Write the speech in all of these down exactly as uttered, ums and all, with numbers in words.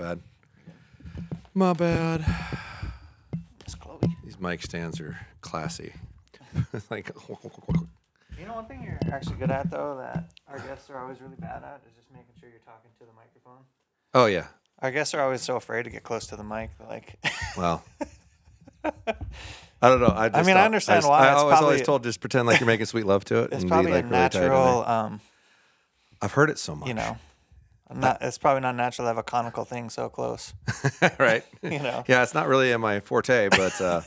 bad. My bad. It's Chloe. These mic stands are classy. Like, you know, one thing you're actually good at, though, that our guests are always really bad at is just making sure you're talking to the microphone. Oh, yeah. Our guests are always so afraid to get close to the mic. Like, well, I don't know. I, just I mean, I understand I, why. I, I always, always told just pretend like you're making sweet love to it. It's and probably be like a really natural. Um, I've heard it so much. You know, I'm not, it's probably not natural to have a conical thing so close. Right. You know. Yeah, it's not really in my forte, but uh,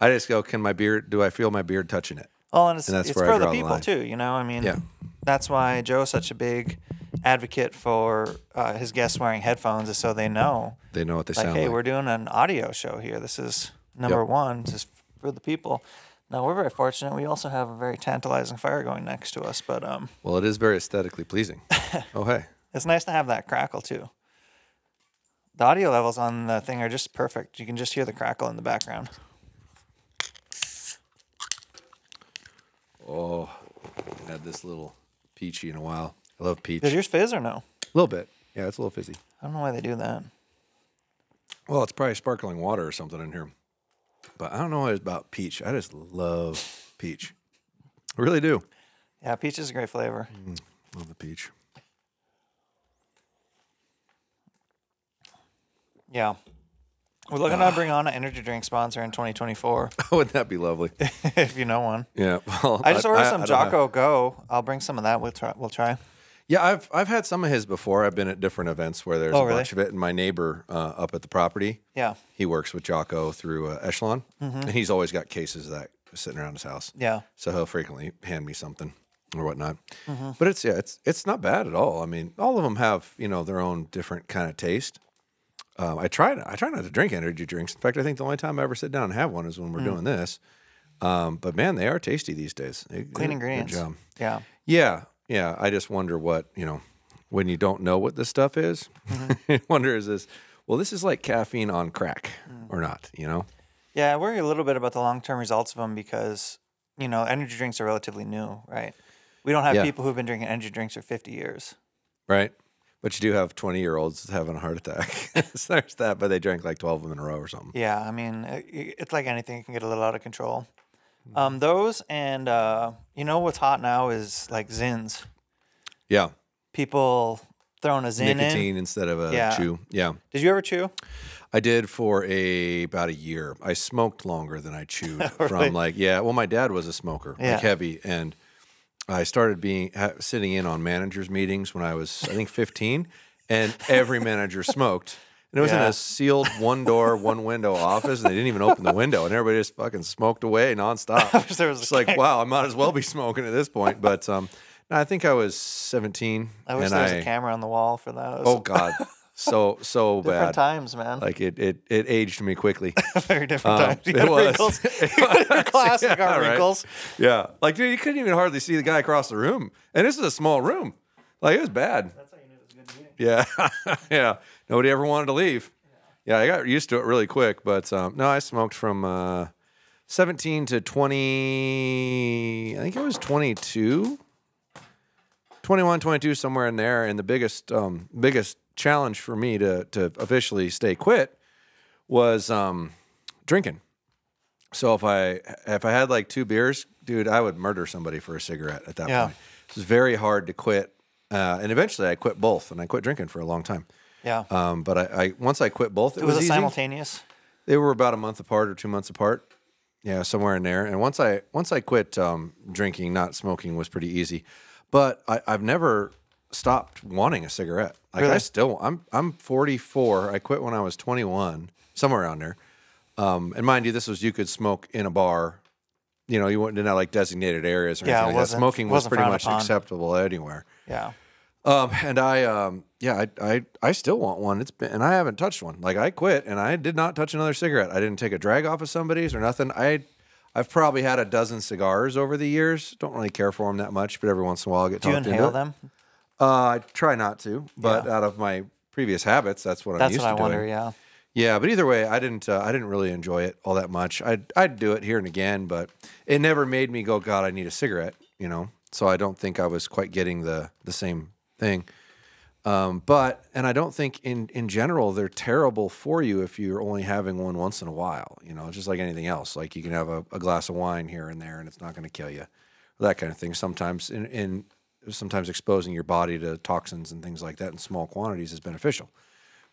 I just go, can my beard, do I feel my beard touching it? Oh, and it's, and that's it's where for the people, the too, you know? I mean, yeah. That's why Joe's such a big advocate for uh, his guests wearing headphones, is so they know. They know what they like, sound hey, like. Hey, we're doing an audio show here. This is number yep. one, just for the people. Now, we're very fortunate. We also have a very tantalizing fire going next to us, but... um. Well, it is very aesthetically pleasing. Oh, hey. It's nice to have that crackle, too. The audio levels on the thing are just perfect. You can just hear the crackle in the background. Oh, I had this little peachy in a while. I love peach. Does yours fizz or no? A little bit. Yeah, it's a little fizzy. I don't know why they do that. Well, it's probably sparkling water or something in here. But I don't know what it's about peach. I just love peach. I really do. Yeah, peach is a great flavor. Mm, love the peach. Yeah. We're looking uh, to bring on an energy drink sponsor in twenty twenty-four. Wouldn't that be lovely? If you know one. Yeah. Well, I just ordered I, some I, I Jocko Go. I'll bring some of that. We'll try. We'll try. Yeah, I've I've had some of his before. I've been at different events where there's oh, a really? bunch of it. And my neighbor uh, up at the property, yeah, he works with Jocko through uh, Echelon, mm-hmm. and he's always got cases of that sitting around his house. Yeah. So he'll frequently hand me something or whatnot. Mm-hmm. But it's yeah, it's it's not bad at all. I mean, all of them have you know their own different kind of taste. Um, I try I try not to drink energy drinks. In fact, I think the only time I ever sit down and have one is when we're mm. doing this. Um, but man, they are tasty these days. They, Clean they, ingredients. Good job. Yeah. Yeah. Yeah. I just wonder what, you know, when you don't know what this stuff is, mm-hmm. you wonder is this, well, this is like caffeine on crack mm. or not, you know? Yeah. I worry a little bit about the long-term results of them because, you know, energy drinks are relatively new, right? We don't have yeah. people who've been drinking energy drinks for fifty years. Right. But you do have twenty-year-olds having a heart attack. So there's that, but they drank like twelve of them in a row or something. Yeah, I mean, it's like anything. It can get a little out of control. Um, those and, uh, you know, what's hot now is like Zins. Yeah. People throwing a Zin Nicotine in. Nicotine instead of a yeah. chew. Yeah. Did you ever chew? I did for a about a year. I smoked longer than I chewed. Really? From like, yeah, well, my dad was a smoker, yeah. like heavy, and... I started being sitting in on managers' meetings when I was, I think, fifteen, and every manager smoked. And it was yeah. in a sealed one-door, one-window office, and they didn't even open the window, and everybody just fucking smoked away nonstop. I wish there was it's like, camera. Wow, I might as well be smoking at this point. But um, I think I was seventeen. I wish and there was I, a camera on the wall for those. Oh, God. So, so different bad. Different times, man. Like, it it, it aged me quickly. Very different um, times. You it was. Your classic yeah, wrinkles. Right. Yeah. Like, dude, you couldn't even hardly see the guy across the room. And this is a small room. Like, it was bad. That's how you knew it was good meeting. Yeah. Yeah. Nobody ever wanted to leave. Yeah. yeah. I got used to it really quick. But, um, no, I smoked from uh, seventeen to twenty, I think it was twenty-two. twenty-one, twenty-two, somewhere in there. And the biggest, um, biggest... challenge for me to to officially stay quit was um drinking. So if I if I had like two beers, dude, I would murder somebody for a cigarette at that yeah. point. It was very hard to quit, uh, and eventually I quit both, and I quit drinking for a long time. Yeah. Um, but I, I once I quit both, it, it was, was easy. Simultaneous. They were about a month apart or two months apart. Yeah, somewhere in there. And once I once I quit um, drinking, not smoking was pretty easy. But I, I've never stopped wanting a cigarette. Like really? I still, I'm I'm forty-four. I quit when I was twenty-one, somewhere around there. Um, and mind you, this was you could smoke in a bar. You know, you wouldn't have like designated areas or yeah, anything. It wasn't, like that. Smoking was pretty much upon. acceptable anywhere. Yeah. Um, and I, um, yeah, I, I I still want one. It's been, and I haven't touched one. Like I quit, and I did not touch another cigarette. I didn't take a drag off of somebody's or nothing. I. I've probably had a dozen cigars over the years. Don't really care for them that much, but every once in a while I get talked into it. Do you inhale them? Uh, I try not to, but yeah. out of my previous habits, that's what I'm used to doing. That's what I wonder, yeah. Yeah, but either way, I didn't uh, I didn't really enjoy it all that much. I'd, I'd do it here and again, but it never made me go, God, I need a cigarette, you know? So I don't think I was quite getting the, the same thing. Um, but, and I don't think in, in general, they're terrible for you if you're only having one once in a while, you know, just like anything else. Like you can have a, a glass of wine here and there and it's not going to kill you, that kind of thing. Sometimes in, in sometimes exposing your body to toxins and things like that in small quantities is beneficial.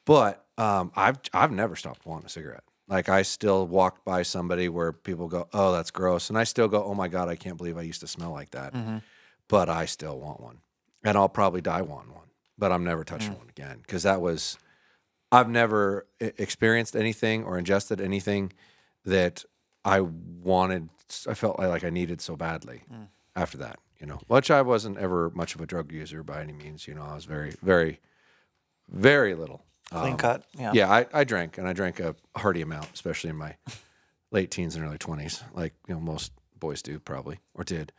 But, um, I've, I've never stopped wanting a cigarette. Like I still walk by somebody where people go, oh, that's gross. And I still go, oh my God, I can't believe I used to smell like that, mm-hmm. but I still want one and I'll probably die wanting one. But I'm never touching mm. one again, because that was, I've never experienced anything or ingested anything that I wanted, I felt like I needed so badly mm. after that, you know, which I wasn't ever much of a drug user by any means, you know, I was very, very, very little. Clean um, cut, yeah. Yeah, I, I drank, and I drank a hearty amount, especially in my late teens and early twenties, like, you know, most boys do probably, or did.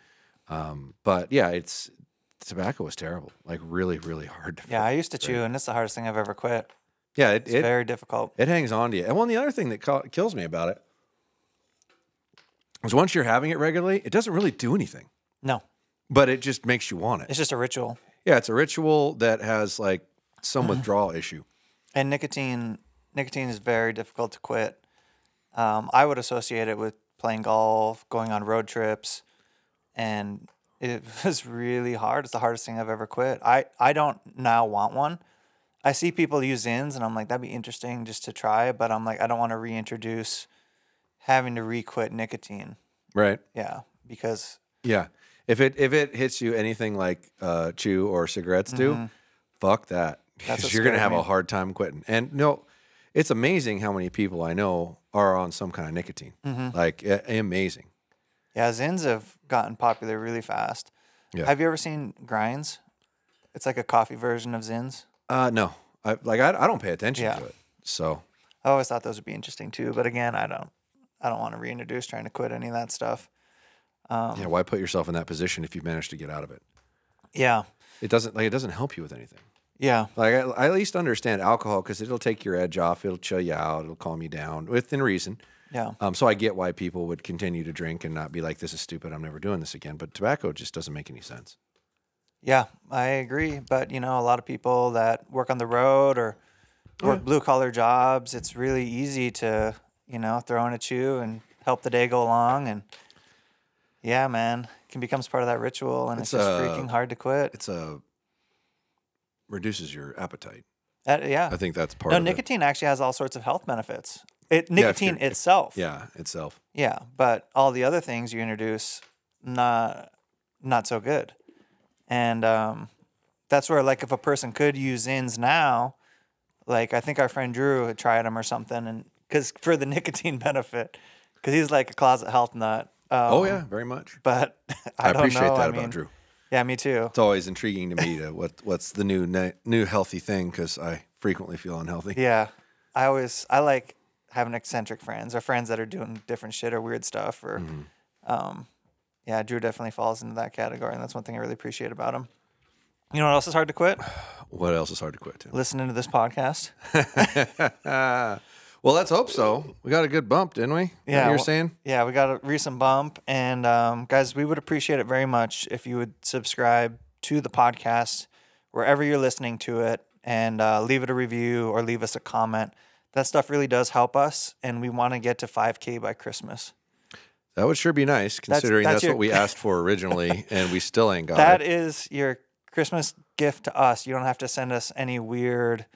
Um, but yeah, it's... Tobacco was terrible, like really, really hard to yeah, quit. I used to chew, and it's the hardest thing I've ever quit. Yeah, it, it's it, very difficult. It hangs on to you. And one, the other thing that ca kills me about it is once you're having it regularly, it doesn't really do anything. No. But it just makes you want it. It's just a ritual. Yeah, it's a ritual that has like some withdrawal issue. And nicotine, nicotine is very difficult to quit. Um, I would associate it with playing golf, going on road trips, and... It was really hard. It's the hardest thing I've ever quit. I, I don't now want one. I see people use ins, and I'm like, that'd be interesting just to try. But I'm like, I don't want to reintroduce having to re-quit nicotine. Right. Yeah. Because. Yeah. If it if it hits you anything like uh, chew or cigarettes do, mm-hmm. fuck that. Because you're going to have me. a hard time quitting. And no, it's amazing how many people I know are on some kind of nicotine. Mm-hmm. Like, amazing. Yeah, zins have gotten popular really fast. Yeah. Have you ever seen grinds? It's like a coffee version of zins. Uh, no, I, like I, I don't pay attention yeah. to it. So I always thought those would be interesting too, but again, I don't, I don't want to reintroduce trying to quit any of that stuff. Um, yeah, why put yourself in that position if you've managed to get out of it? Yeah, it doesn't like it doesn't help you with anything. Yeah, like I, I at least understand alcohol because it'll take your edge off, it'll chill you out, it'll calm you down within reason. Yeah. Um, so I get why people would continue to drink and not be like, this is stupid, I'm never doing this again. But tobacco just doesn't make any sense. Yeah, I agree. But, you know, a lot of people that work on the road or work yeah. blue-collar jobs, it's really easy to, you know, throw in a chew and help the day go along. And, yeah, man, it can becomes part of that ritual, and it's, it's just a, freaking hard to quit. It's a reduces your appetite. That, yeah. I think that's part no, of it. No, nicotine actually has all sorts of health benefits. It, nicotine yeah, itself. Yeah, itself. Yeah, but all the other things you introduce, not not so good. And um, that's where, like, if a person could use ins now, like, I think our friend Drew had tried them or something, and because for the nicotine benefit, because he's like a closet health nut. Um, oh, yeah, very much. But I, I don't appreciate know. that I mean, about Drew. Yeah, me too. It's always intriguing to me to what, what's the new, new healthy thing, because I frequently feel unhealthy. Yeah, I always, I like... having eccentric friends or friends that are doing different shit or weird stuff or mm-hmm. um yeah, Drew definitely falls into that category, and that's one thing I really appreciate about him. You know what else is hard to quit? What else is hard to quit, Tim? Listening to this podcast. Well, let's hope so. We got a good bump, didn't we? Yeah, you were well, saying? Yeah, we got a recent bump, and um guys, we would appreciate it very much if you would subscribe to the podcast wherever you're listening to it, and uh leave it a review or leave us a comment. That stuff really does help us, and we want to get to five K by Christmas. That would sure be nice, considering that's, that's, that's your... what we asked for originally, and we still ain't got that it. That is your Christmas gift to us. You don't have to send us any weird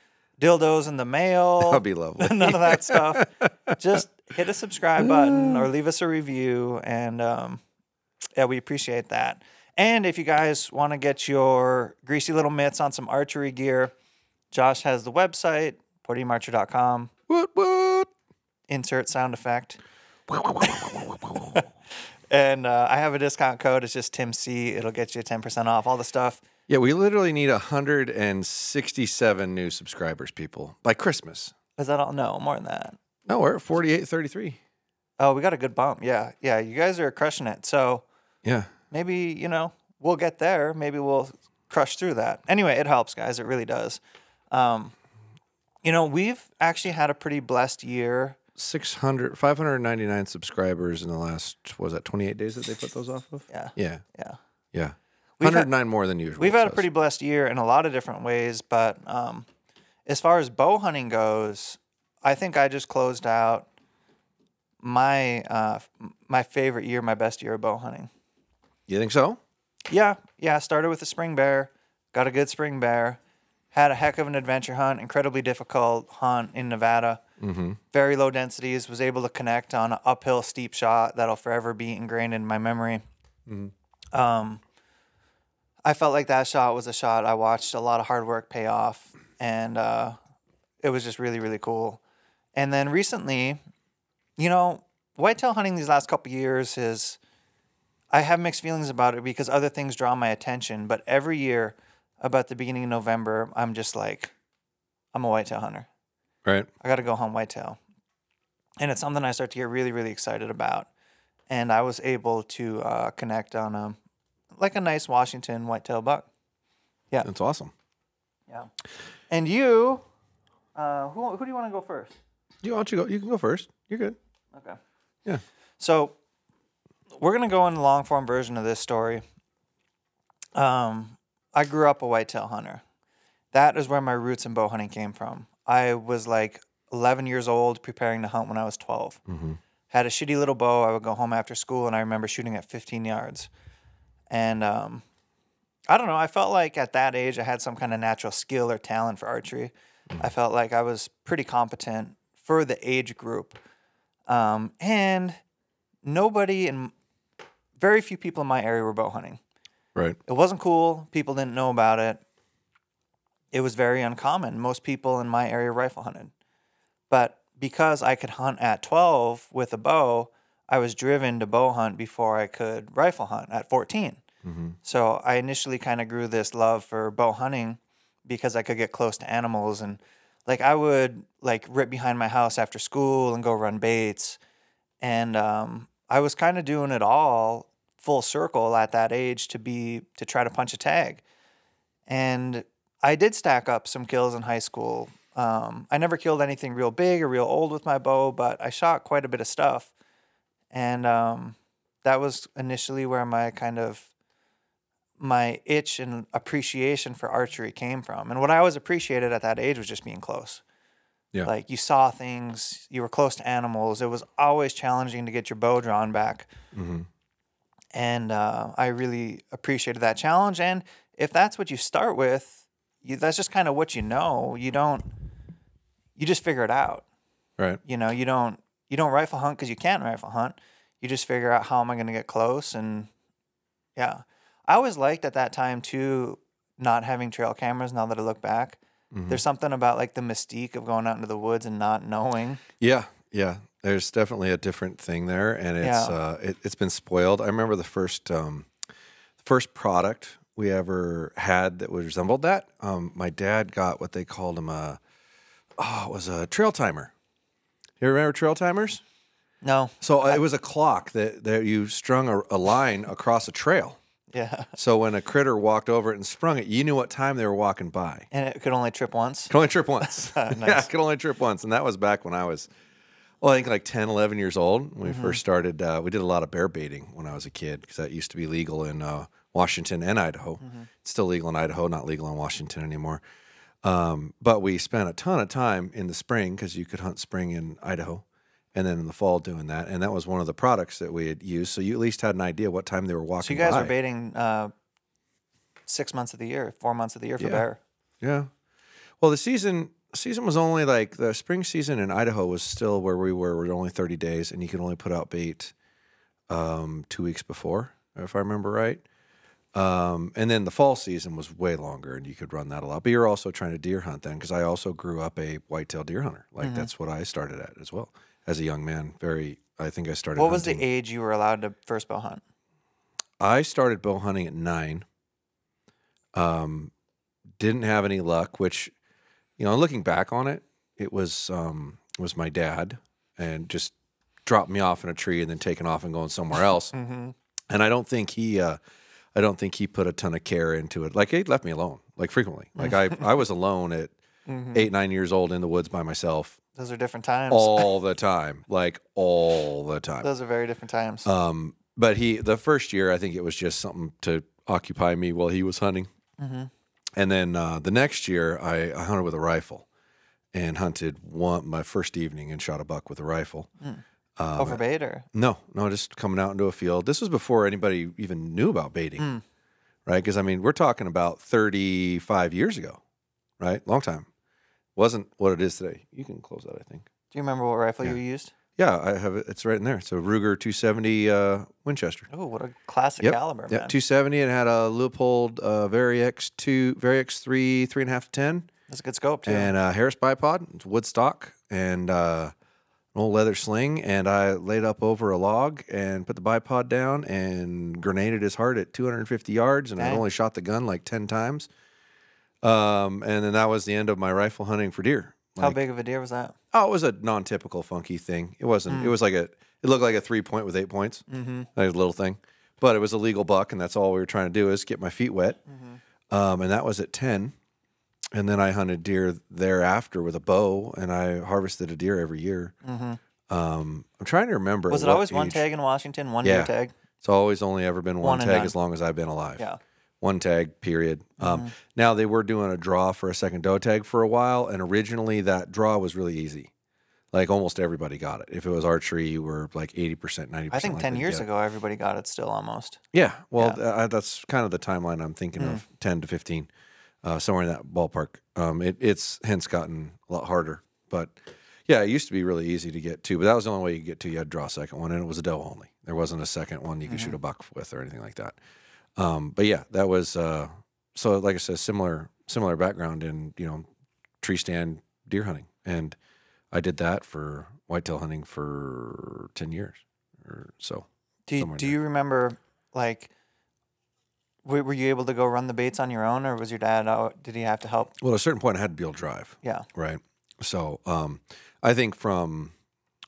dildos in the mail. That would be lovely. None of that stuff. Just hit a subscribe button or leave us a review, and um, yeah, we appreciate that. And if you guys want to get your greasy little mitts on some archery gear, Josh has the website. podium archer dot com. What, what? Insert sound effect. And uh, I have a discount code. It's just Tim C. It'll get you ten percent off all the stuff. Yeah, we literally need one hundred sixty-seven new subscribers, people, by Christmas. Is that all? No, more than that. No, we're at forty-eight thirty-three. Oh, we got a good bump. Yeah, yeah. You guys are crushing it. So yeah, maybe, you know, we'll get there. Maybe we'll crush through that. Anyway, it helps, guys. It really does. Um, You know, we've actually had a pretty blessed year. six hundred, five ninety-nine subscribers in the last, what was that, twenty-eight days that they put those off of? Yeah. Yeah. Yeah. Yeah. one hundred nine more than usual. We've had a pretty blessed year in a lot of different ways, but um, as far as bow hunting goes, I think I just closed out my uh, my favorite year, my best year of bow hunting. You think so? Yeah, yeah. I started with a spring bear, got a good spring bear, had a heck of an adventure hunt, incredibly difficult hunt in Nevada. Mm-hmm. Very low densities, was able to connect on an uphill steep shot that'll forever be ingrained in my memory. Mm-hmm. Um, I felt like that shot was a shot I watched a lot of hard work pay off, and uh, it was just really, really cool. And then recently, you know, whitetail hunting these last couple of years is, I have mixed feelings about it because other things draw my attention, but every year about the beginning of November, I'm just like, I'm a whitetail hunter. Right. I got to go home whitetail. And it's something I start to get really, really excited about. And I was able to uh, connect on a, like a nice Washington whitetail buck. Yeah. That's awesome. Yeah. And you, uh, who, who do you want to go first? You, why don't you go? You can go first. You're good. Okay. Yeah. So we're going to go in the long form version of this story. Um, I grew up a whitetail hunter. That is where my roots in bow hunting came from. I was like eleven years old, preparing to hunt when I was twelve. Mm-hmm. Had a shitty little bow. I would go home after school, and I remember shooting at fifteen yards. And um, I don't know. I felt like at that age, I had some kind of natural skill or talent for archery. Mm-hmm. I felt like I was pretty competent for the age group. Um, and nobody and very few people in my area were bow hunting. Right. It wasn't cool. People didn't know about it. It was very uncommon. Most people in my area rifle hunted. But because I could hunt at twelve with a bow, I was driven to bow hunt before I could rifle hunt at fourteen. Mm-hmm. So I initially kind of grew this love for bow hunting because I could get close to animals. And like I would like rip behind my house after school and go run baits. And um, I was kind of doing it all full circle at that age to be to try to punch a tag. And I did stack up some kills in high school. Um, I never killed anything real big or real old with my bow, but I shot quite a bit of stuff. And um, that was initially where my kind of, my itch and appreciation for archery came from. And what I always appreciated at that age was just being close. Yeah. Like you saw things, you were close to animals. It was always challenging to get your bow drawn back. Mm-hmm. And uh, I really appreciated that challenge. And if that's what you start with, You, that's just kind of what you know. You don't, you just figure it out. Right. You know, you don't, you don't rifle hunt because you can't rifle hunt. You just figure out how am I going to get close. And yeah, I always liked at that time too, not having trail cameras. Now that I look back, mm-hmm. There's something about like the mystique of going out into the woods and not knowing. Yeah. Yeah. There's definitely a different thing there. And it's, yeah. uh, it, it's been spoiled. I remember the first, um, first product we ever had that was resembled that. Um, my dad got what they called him a, oh, it was a trail timer. You remember trail timers? No. So I, it was a clock that, that you strung a, a line across a trail. Yeah. So when a critter walked over it and sprung it, you knew what time they were walking by. And it could only trip once? Could only trip once. Nice. Yeah, it could only trip once. And that was back when I was, well, I think like ten, eleven years old. When we mm-hmm. first started, uh, we did a lot of bear baiting when I was a kid because that used to be legal in uh, Washington and Idaho. Mm-hmm. It's still legal in Idaho, not legal in Washington anymore. Um, but we spent a ton of time in the spring because you could hunt spring in Idaho and then in the fall doing that. And that was one of the products that we had used. So you at least had an idea what time they were walking by. So you guys by. were baiting uh, six months of the year, four months of the year for yeah. bear. Yeah. Well, the season season was only like the spring season in Idaho was still where we were. It was only thirty days and you could only put out bait um, two weeks before, if I remember right. Um, and then the fall season was way longer and you could run that a lot, but you're also trying to deer hunt then. Cause I also grew up a whitetail deer hunter. Like mm-hmm. that's what I started at as well as a young man. Very, I think I started. What hunting. was the age you were allowed to first bow hunt? I started bow hunting at nine. Um, didn't have any luck, which, you know, looking back on it, it was, um, was my dad and just dropped me off in a tree and then taking off and going somewhere else. mm-hmm. And I don't think he, uh, I don't think he put a ton of care into it. Like, he left me alone, like, frequently. Like, I, I was alone at mm-hmm. eight, nine years old in the woods by myself. Those are different times. All the time. Like, all the time. Those are very different times. Um, but he, the first year, I think it was just something to occupy me while he was hunting. Mm-hmm. And then uh, the next year, I, I hunted with a rifle and hunted one my first evening and shot a buck with a rifle. Mm. Um, Over bait or? No, no, just coming out into a field. This was before anybody even knew about baiting, mm. right? Because, I mean, we're talking about thirty-five years ago, right? Long time. Wasn't what it is today. You can close that, I think. Do you remember what rifle yeah. you used? Yeah, I have it. It's right in there. It's a Ruger two seventy uh, Winchester. Oh, what a classic yep. caliber, yep. man. Yeah, two seventy. It had a Leupold uh, Vari-X two, Vari-X three, three and a half to ten. That's a good scope too. And a Harris bipod. It's wood stock and uh, an old leather sling. And I laid up over a log and put the bipod down and grenaded his heart at two hundred fifty yards. And dang. I only shot the gun like ten times. Um, and then that was the end of my rifle hunting for deer. Like, how big of a deer was that? Oh, it was a non-typical funky thing. It wasn't. Mm. It was like a. It looked like a three-point with eight points. Mm-hmm. Like a little thing, but it was a legal buck, and that's all we were trying to do is get my feet wet. Mm-hmm. Um, and that was at ten, and then I hunted deer thereafter with a bow, and I harvested a deer every year. Mm-hmm. um, I'm trying to remember. Was it always age. one tag in Washington? One yeah. deer tag. It's always only ever been one, one tag as long as I've been alive. Yeah. One tag, period. Um, mm-hmm. Now, they were doing a draw for a second doe tag for a while, and originally that draw was really easy. Like, almost everybody got it. If it was archery, you were like eighty percent, ninety percent. I think ten years ago, everybody got it still almost. Yeah. Well, yeah. Uh, that's kind of the timeline I'm thinking mm. of, ten to fifteen, uh, somewhere in that ballpark. Um, it, it's hence gotten a lot harder. But, yeah, it used to be really easy to get to, but that was the only way you could get to. You had to draw a second one, and it was a doe only. There wasn't a second one you could mm-hmm. shoot a buck with or anything like that. Um, but yeah, that was, uh, so like I said, similar, similar background in, you know, tree stand deer hunting. And I did that for whitetail hunting for ten years or so. Do you, do you remember, like, were you able to go run the baits on your own, or was your dad out? Did he have to help? Well, at a certain point I had to be able to drive. Yeah. Right. So, um, I think from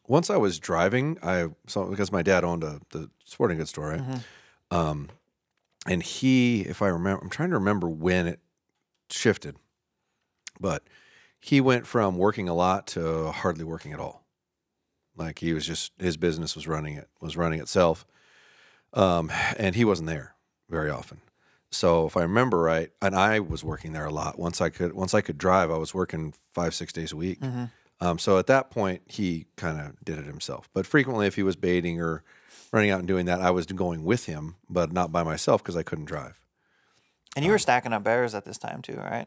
once I was driving, I so because my dad owned a, the sporting goods store, right? Mm-hmm. Um, And he, if I remember, I'm trying to remember when it shifted, but he went from working a lot to hardly working at all. Like, he was just, his business was running it, was running itself. Um, and he wasn't there very often. So if I remember right, and I was working there a lot. Once I could, once I could drive, I was working five, six days a week. Mm-hmm. Um, so at that point, he kind of did it himself. But frequently, if he was baiting or running out and doing that, I was going with him, but not by myself because I couldn't drive. And you um, were stacking up bears at this time too, right?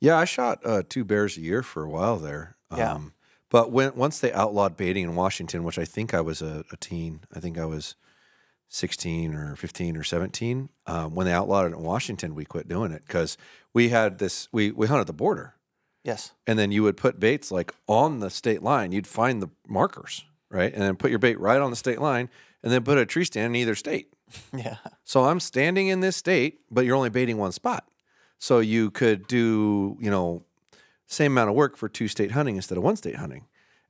Yeah, I shot uh, two bears a year for a while there. Yeah. Um, but when once they outlawed baiting in Washington, which I think I was a, a teen, I think I was sixteen or fifteen or seventeen. Um, when they outlawed it in Washington, we quit doing it because we had this, we, we hunted the border. Yes. And then you would put baits like on the state line. You'd find the markers, right? And then put your bait right on the state line. And then put a tree stand in either state. Yeah. So I'm standing in this state, but you're only baiting one spot. So you could do, you know, same amount of work for two state hunting instead of one state hunting.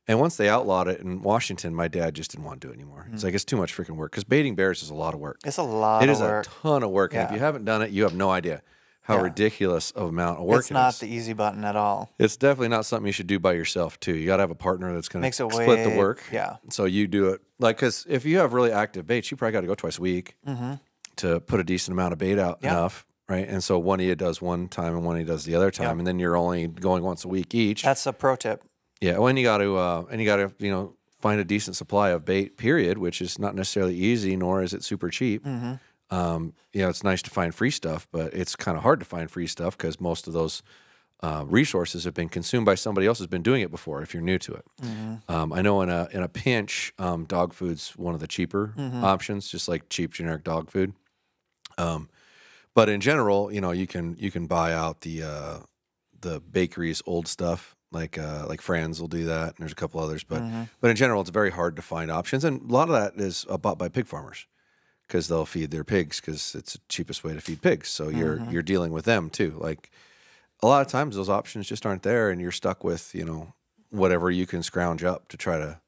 And once they outlawed it in Washington, my dad just didn't want to do it anymore. Mm. It's like, it's too much freaking work because baiting bears is a lot of work. It's a lot of work. It is a ton of work. Yeah. And if you haven't done it, you have no idea how yeah. ridiculous of amount of work it's it is. It's not the easy button at all. It's definitely not something you should do by yourself, too. You got to have a partner that's going to split way, the work. Yeah. So you do it. Like, because if you have really active baits, you probably got to go twice a week mm-hmm. to put a decent amount of bait out yeah. enough, right? And so one of you does one time and one of you does the other time, yeah. and then you're only going once a week each. That's a pro tip. Yeah. Well, and you got to, uh, and you got to, you know, find a decent supply of bait, period, which is not necessarily easy, nor is it super cheap. Mm-hmm. Um, you know, it's nice to find free stuff, but it's kind of hard to find free stuff because most of those uh, resources have been consumed by somebody else who's been doing it before if you're new to it. Mm-hmm. um, I know in a in a pinch, um, dog food's one of the cheaper mm-hmm. options, just like cheap generic dog food. Um, but in general, you know, you can you can buy out the uh, the bakery's old stuff, like uh, like Franz will do that, and there's a couple others. But mm-hmm. but in general, it's very hard to find options, and a lot of that is uh, bought by pig farmers. Because they'll feed their pigs because it's the cheapest way to feed pigs. So you're mm-hmm. you're dealing with them too. Like, a lot of times those options just aren't there, and you're stuck with, you know, whatever you can scrounge up to try to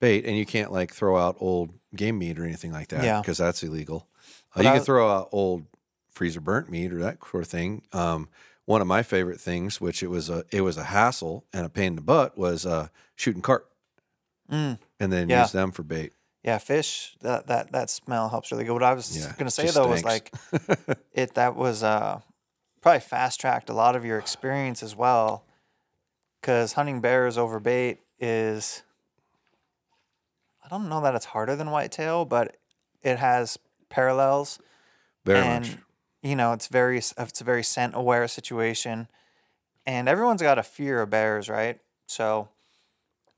bait. And you can't, like, throw out old game meat or anything like that because yeah. that's illegal. Uh, you I, can throw out old freezer burnt meat or that sort of thing. Um, one of my favorite things, which it was a it was a hassle and a pain in the butt, was uh, shooting carp mm, and then yeah. use them for bait. Yeah, fish, that that that smell helps really good. What I was yeah, going to say, though, stinks. was like, it that was uh, probably fast-tracked a lot of your experience as well, because hunting bears over bait is, I don't know that it's harder than whitetail, but it has parallels. Very and, much. You know, it's, very, it's a very scent-aware situation, and everyone's got a fear of bears, right? So...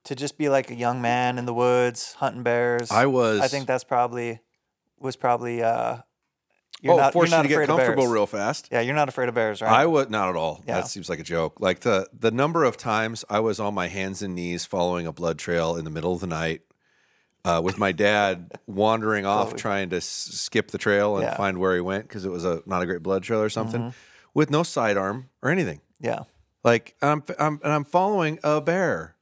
to just be like a young man in the woods hunting bears. I was. I think that's probably was probably. Uh, you're oh, not, forced you're not you to get comfortable real fast. Yeah, you're not afraid of bears, right? I was not at all. Yeah. That seems like a joke. Like the the number of times I was on my hands and knees following a blood trail in the middle of the night, uh, with my dad wandering off trying to s skip the trail and yeah. find where he went because it was a not a great blood trail or something, mm-hmm. with no sidearm or anything. Yeah, like I'm, I'm and I'm following a bear.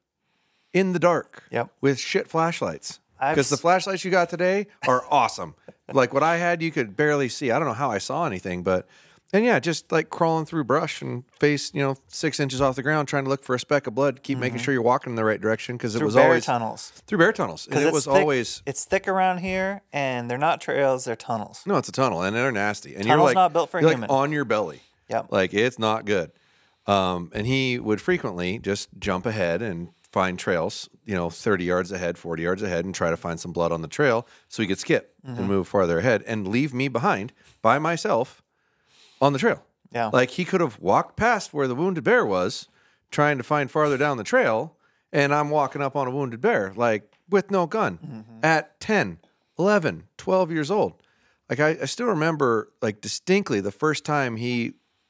In the dark, yep. with shit flashlights. Because the flashlights you got today are awesome. Like what I had, you could barely see. I don't know how I saw anything, but... and yeah, just like crawling through brush and face, you know, six inches off the ground, trying to look for a speck of blood. Keep mm-hmm. making sure you're walking in the right direction, because it was always... Through bear tunnels. Through bear tunnels. And it was thick, always... It's thick around here, and they're not trails, they're tunnels. No, it's a tunnel, and they're nasty. And tunnel's you're like, not built for a human. Like on your belly. Yep. Like, it's not good. Um, and he would frequently just jump ahead and... find trails, you know, thirty yards ahead, forty yards ahead, and try to find some blood on the trail so he could skip mm-hmm. and move farther ahead and leave me behind by myself on the trail. Yeah. Like he could have walked past where the wounded bear was trying to find farther down the trail, and I'm walking up on a wounded bear, like with no gun mm-hmm. at ten, eleven, twelve years old. Like I, I still remember like distinctly the first time he,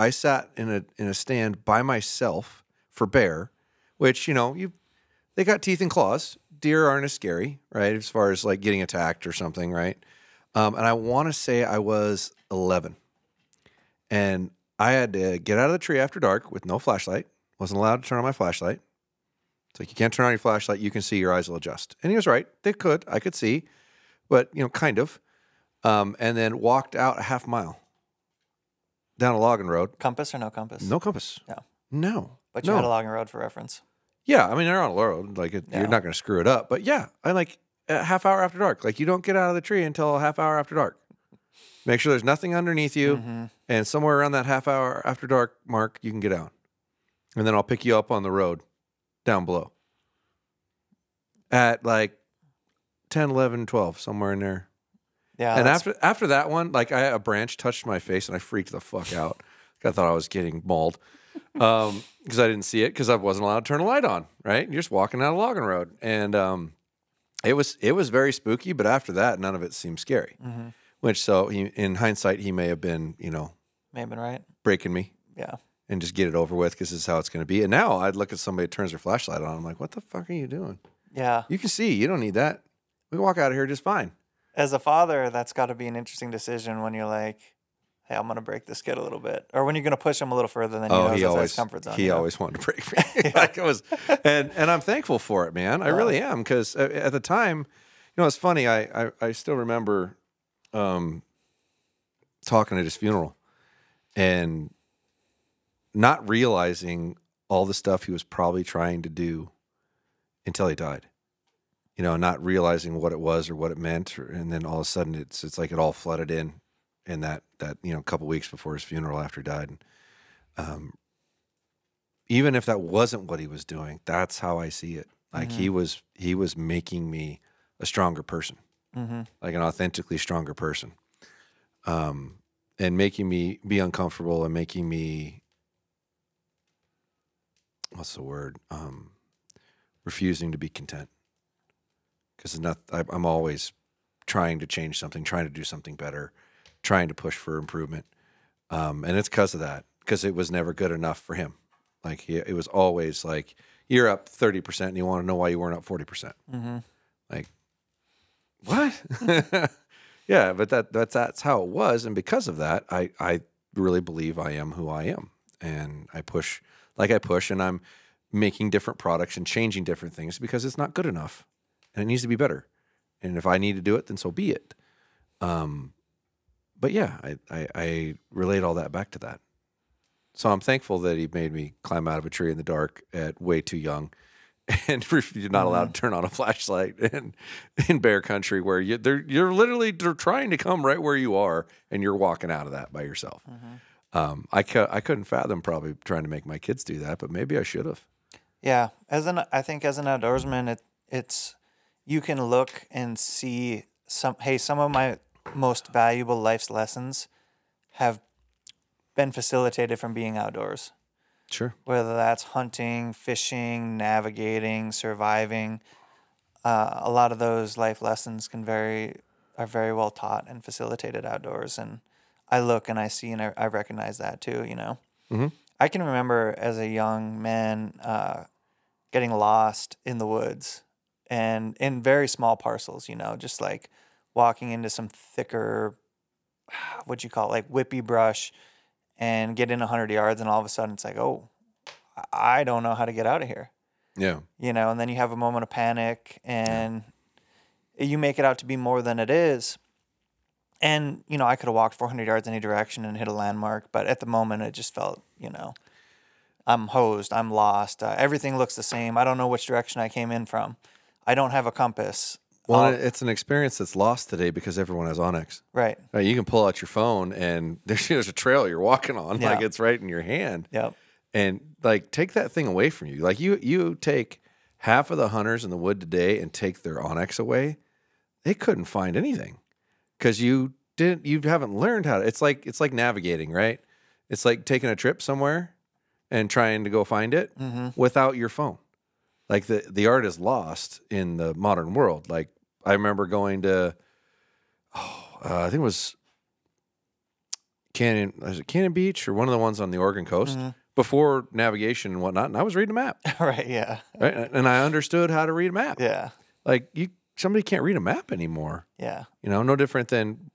I sat in a, in a stand by myself for bear, which, you know, you've, they got teeth and claws. Deer aren't as scary, right, as far as, like, getting attacked or something, right? Um, and I want to say I was eleven. And I had to get out of the tree after dark with no flashlight. Wasn't allowed to turn on my flashlight. It's like, you can't turn on your flashlight. You can see. Your eyes will adjust. And he was right. They could. I could see. But, you know, kind of. Um, and then walked out a half mile down a logging road. Compass or no compass? No compass. No. No. But you no. had a logging road for reference. Yeah, I mean, they're on a road. Like, it, yeah. you're not going to screw it up. But yeah, I like a half hour after dark. Like, you don't get out of the tree until a half hour after dark. Make sure there's nothing underneath you. Mm-hmm. And somewhere around that half hour after dark mark, you can get out. And then I'll pick you up on the road down below at like ten, eleven, twelve, somewhere in there. Yeah. And after, after that one, like, I, a branch touched my face and I freaked the fuck out. I thought I was getting mauled. Um, because I didn't see it because I wasn't allowed to turn a light on, right? You're just walking down a logging road. And um, it was it was very spooky, but after that, none of it seemed scary. Mm-hmm. Which, so he, in hindsight, he may have been, you know... may have been right. Breaking me. Yeah. And just get it over with because this is how it's going to be. And now I'd look at somebody who turns their flashlight on. I'm like, what the fuck are you doing? Yeah. You can see. You don't need that. We can walk out of here just fine. As a father, that's got to be an interesting decision when you're like... hey, I'm going to break this kid a little bit. Or when you're going to push him a little further than oh, he knows his comfort zone. He you know? always wanted to break me. yeah. Like it was, and, and I'm thankful for it, man. I yeah. really am. Because at the time, you know, it's funny. I, I, I still remember um, talking at his funeral and not realizing all the stuff he was probably trying to do until he died. You know, not realizing what it was or what it meant. Or, and then all of a sudden, it's, it's like it all flooded in. And that, that, you know, a couple of weeks before his funeral after he died. And, um, even if that wasn't what he was doing, that's how I see it. Like mm-hmm. he was, he was making me a stronger person, mm-hmm. like an authentically stronger person. Um, and making me be uncomfortable and making me, what's the word? Um, refusing to be content. Cause it's not, I, I'm always trying to change something, trying to do something better. Trying to push for improvement. Um, and it's because of that, because it was never good enough for him. Like, he, it was always like, you're up thirty percent and you want to know why you weren't up forty percent. Mm-hmm. Like, what? yeah, but that that's, that's how it was. And because of that, I, I really believe I am who I am. And I push, like I push, and I'm making different products and changing different things because it's not good enough and it needs to be better. And if I need to do it, then so be it. Um, But yeah, I, I, I relate all that back to that. So I'm thankful that he made me climb out of a tree in the dark at way too young and you're not allowed to turn on a flashlight in, in bear country where you, they're, you're literally they're trying to come right where you are, and you're walking out of that by yourself. Mm-hmm. um, I, cu I couldn't fathom probably trying to make my kids do that, but maybe I should have. Yeah. As an, I think as an outdoorsman, it, it's, you can look and see some, hey, some of my most valuable life's lessons have been facilitated from being outdoors. Sure. Whether that's hunting, fishing, navigating, surviving, uh, a lot of those life lessons can very are very well taught and facilitated outdoors. And I look and I see and I, I recognize that too. You know, mm-hmm. I can remember as a young man uh, getting lost in the woods and in very small parcels. You know, just like walking into some thicker, what you call it, like whippy brush. And get in a hundred yards, and all of a sudden it's like, oh, I don't know how to get out of here. Yeah. You know, and then you have a moment of panic, and yeah. you make it out to be more than it is. And, you know, I could have walked four hundred yards any direction and hit a landmark, but at the moment it just felt, you know, I'm hosed, I'm lost, uh, everything looks the same. I don't know which direction I came in from. I don't have a compass. Well, um, it's an experience that's lost today because everyone has Onyx. Right. Right, you can pull out your phone and there's, there's a trail you're walking on, yeah. like it's right in your hand. Yep. And like take that thing away from you. Like you you take half of the hunters in the wood today and take their Onyx away, they couldn't find anything because you didn't you haven't learned how to. It's like it's like navigating, right? It's like taking a trip somewhere and trying to go find it mm-hmm. without your phone. Like the the art is lost in the modern world. Like I remember going to, oh, uh, I think it was Cannon, was it Cannon Beach or one of the ones on the Oregon coast mm-hmm. before navigation and whatnot, and I was reading a map. Right, yeah. Right, and I understood how to read a map. Yeah. Like, you, somebody can't read a map anymore. Yeah. You know, no different than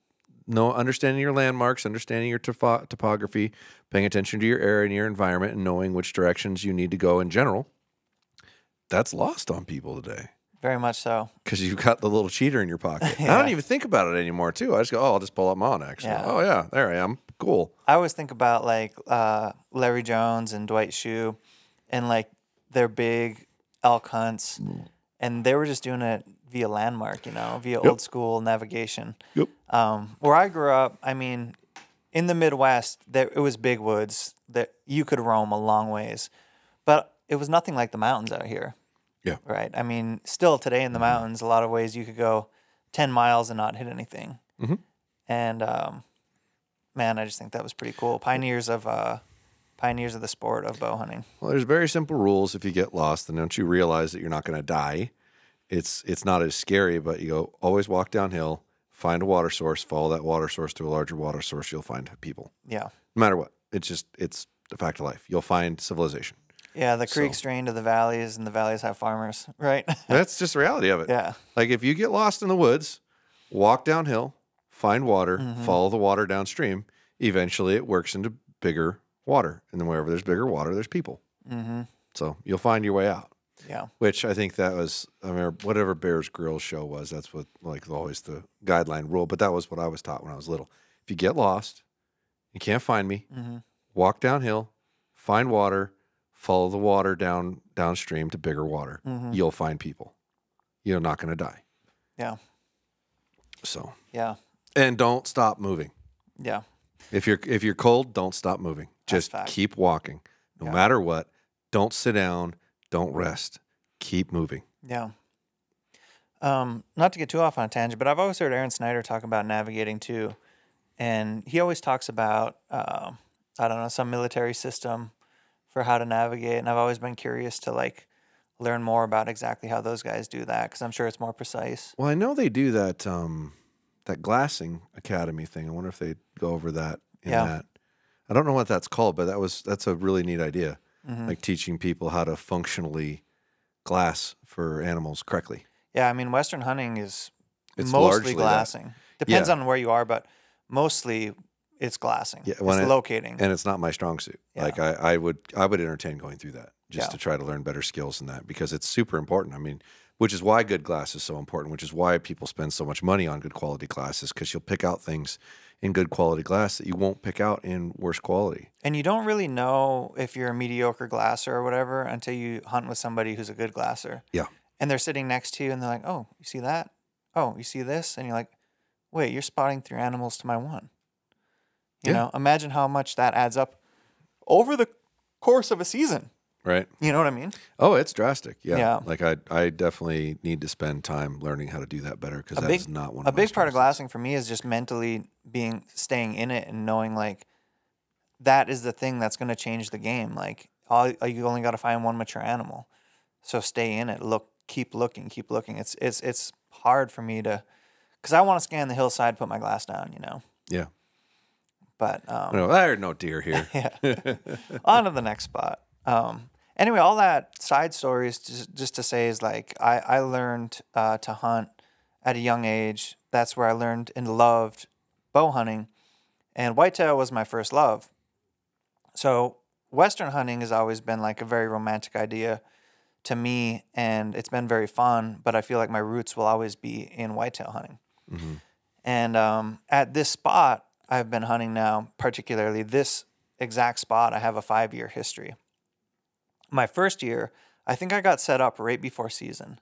no understanding your landmarks, understanding your topo topography, paying attention to your area and your environment, and knowing which directions you need to go in general. That's lost on people today. Very much so. Because you've got the little cheater in your pocket. Yeah. I don't even think about it anymore, too. I just go, oh, I'll just pull up my Onyx. Yeah. Oh, yeah, there I am. Cool. I always think about, like, uh, Larry Jones and Dwight Shue and, like, their big elk hunts. Mm. And they were just doing it via landmark, you know, via yep. old school navigation. Yep. Um, where I grew up, I mean, in the Midwest, there, it was big woods that you could roam a long ways. But it was nothing like the mountains out here. Yeah. Right. I mean, still today in the mountains, a lot of ways you could go ten miles and not hit anything. Mm-hmm. And, um, man, I just think that was pretty cool. Pioneers of, uh, pioneers of the sport of bow hunting. Well, there's very simple rules. If you get lost, then don't you realize that you're not going to die? It's, it's not as scary, but you go always walk downhill, find a water source, follow that water source to a larger water source. You'll find people. Yeah. No matter what. It's just, it's a fact of life. You'll find civilization. Yeah, the creeks so. drain to the valleys, and the valleys have farmers, right? That's just the reality of it. Yeah. Like, if you get lost in the woods, walk downhill, find water, mm-hmm. follow the water downstream. Eventually, it works into bigger water. And then wherever there's bigger water, there's people. Mm-hmm. So you'll find your way out. Yeah. Which I think that was, I mean, whatever Bear Grylls show was, that's what, like, always the guideline rule. But that was what I was taught when I was little. If you get lost, you can't find me, mm-hmm. walk downhill, find water, follow the water down downstream to bigger water. Mm-hmm. You'll find people. You're not going to die. Yeah. So. Yeah. And don't stop moving. Yeah. If you're if you're cold, don't stop moving. Just keep walking. No yeah. matter what, don't sit down, don't rest. Keep moving. Yeah. Um, not to get too off on a tangent, but I've always heard Aaron Snyder talk about navigating too. And he always talks about uh, I don't know, some military system for how to navigate, and I've always been curious to like learn more about exactly how those guys do that, because I'm sure it's more precise. Well, I know they do that um, that glassing academy thing. I wonder if they go over that in yeah. that. I don't know what that's called, but that was that's a really neat idea, mm-hmm. like teaching people how to functionally glass for animals correctly. Yeah, I mean, Western hunting is it's mostly glassing. That. Depends yeah. on where you are, but mostly. It's glassing. Yeah, it's it, locating. And it's not my strong suit. Yeah. Like I, I would I would entertain going through that just yeah. to try to learn better skills in that, because it's super important. I mean, which is why good glass is so important, which is why people spend so much money on good quality glasses, because you'll pick out things in good quality glass that you won't pick out in worse quality. And you don't really know if you're a mediocre glasser or whatever until you hunt with somebody who's a good glasser. Yeah. And they're sitting next to you and they're like, oh, you see that? Oh, you see this? And you're like, wait, you're spotting three animals to my one. You yeah. know, imagine how much that adds up over the course of a season. Right. You know what I mean? Oh, it's drastic. Yeah. yeah. Like I I definitely need to spend time learning how to do that better, because that big, is not one of my big part of glassing for me is just mentally being staying in it and knowing like that is the thing that's going to change the game. Like all, you only got to find one mature animal. So stay in it. Look, keep looking, keep looking. It's it's it's hard for me to, cuz I want to scan the hillside, put my glass down, you know. Yeah. But um no, there are no deer here. yeah. On to the next spot. Um Anyway, all that side stories, just, just to say, is like I, I learned uh, to hunt at a young age. That's where I learned and loved bow hunting. And whitetail was my first love. So Western hunting has always been like a very romantic idea to me. And it's been very fun. But I feel like my roots will always be in whitetail hunting. Mm-hmm. And um, at this spot I've been hunting now, particularly this exact spot, I have a five-year history. My first year, I think I got set up right before season.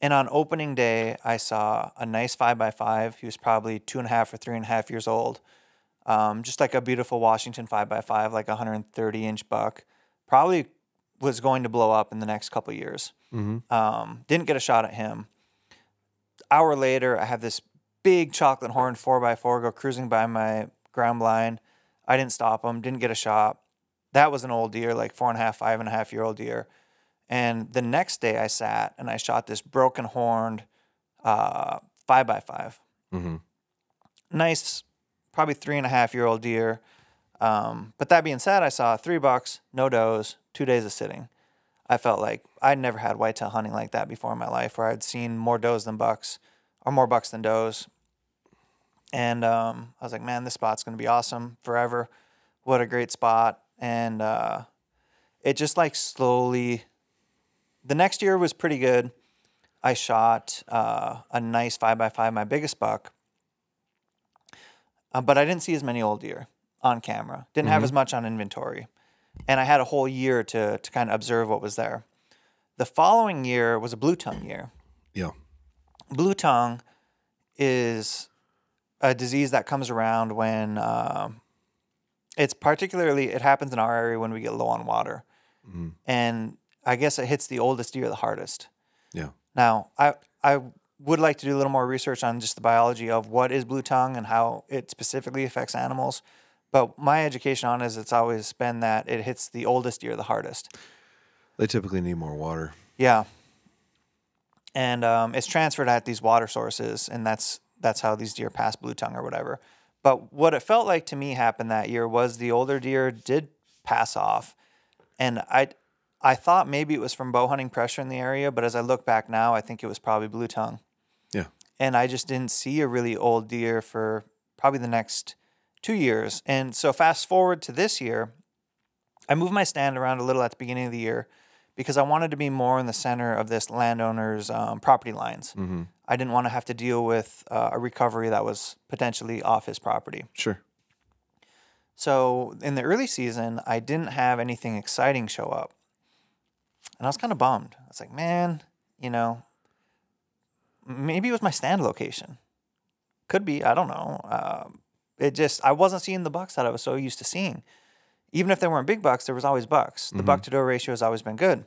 And on opening day, I saw a nice five by five. He was probably two and a half or three and a half years old. Um, just like a beautiful Washington five by five, like a one hundred thirty inch buck. Probably was going to blow up in the next couple of years. Mm-hmm. um, didn't get a shot at him. Hour later, I have this big chocolate horn four by four go cruising by my ground blind. I didn't stop him, didn't get a shot. That was an old deer, like four and a half, five and a half year old deer. And the next day I sat and I shot this broken horned uh, five by five. Mm-hmm. Nice, probably three and a half year old deer. Um, but that being said, I saw three bucks, no does, two days of sitting. I felt like I'd never had whitetail hunting like that before in my life, where I'd seen more does than bucks or more bucks than does. And um, I was like, man, this spot's going to be awesome forever. What a great spot. And uh, it just like slowly, the next year was pretty good. I shot uh, a nice five by five, my biggest buck. Uh, but I didn't see as many old deer on camera. Didn't mm-hmm. have as much on inventory. And I had a whole year to, to kind of observe what was there. The following year was a blue tongue year. Yeah. Blue tongue is a disease that comes around when... Uh, It's particularly, it happens in our area when we get low on water. Mm. And I guess it hits the oldest deer the hardest. Yeah. Now, I I would like to do a little more research on just the biology of what is blue tongue and how it specifically affects animals. But my education on it is it's always been that it hits the oldest deer the hardest. They typically need more water. Yeah. And um, it's transferred at these water sources, and that's that's how these deer pass blue tongue or whatever. But what it felt like to me happened that year was the older deer did pass off. And I I thought maybe it was from bow hunting pressure in the area, but as I look back now, I think it was probably blue tongue. Yeah. And I just didn't see a really old deer for probably the next two years. And so fast forward to this year, I moved my stand around a little at the beginning of the year because I wanted to be more in the center of this landowner's um, property lines. Mm-hmm. I didn't want to have to deal with uh, a recovery that was potentially off his property. Sure. So in the early season, I didn't have anything exciting show up. And I was kind of bummed. I was like, man, you know, maybe it was my stand location. Could be. I don't know. Uh, it just, I wasn't seeing the bucks that I was so used to seeing. Even if they weren't big bucks, there was always bucks. Mm-hmm. The buck-to-doe ratio has always been good.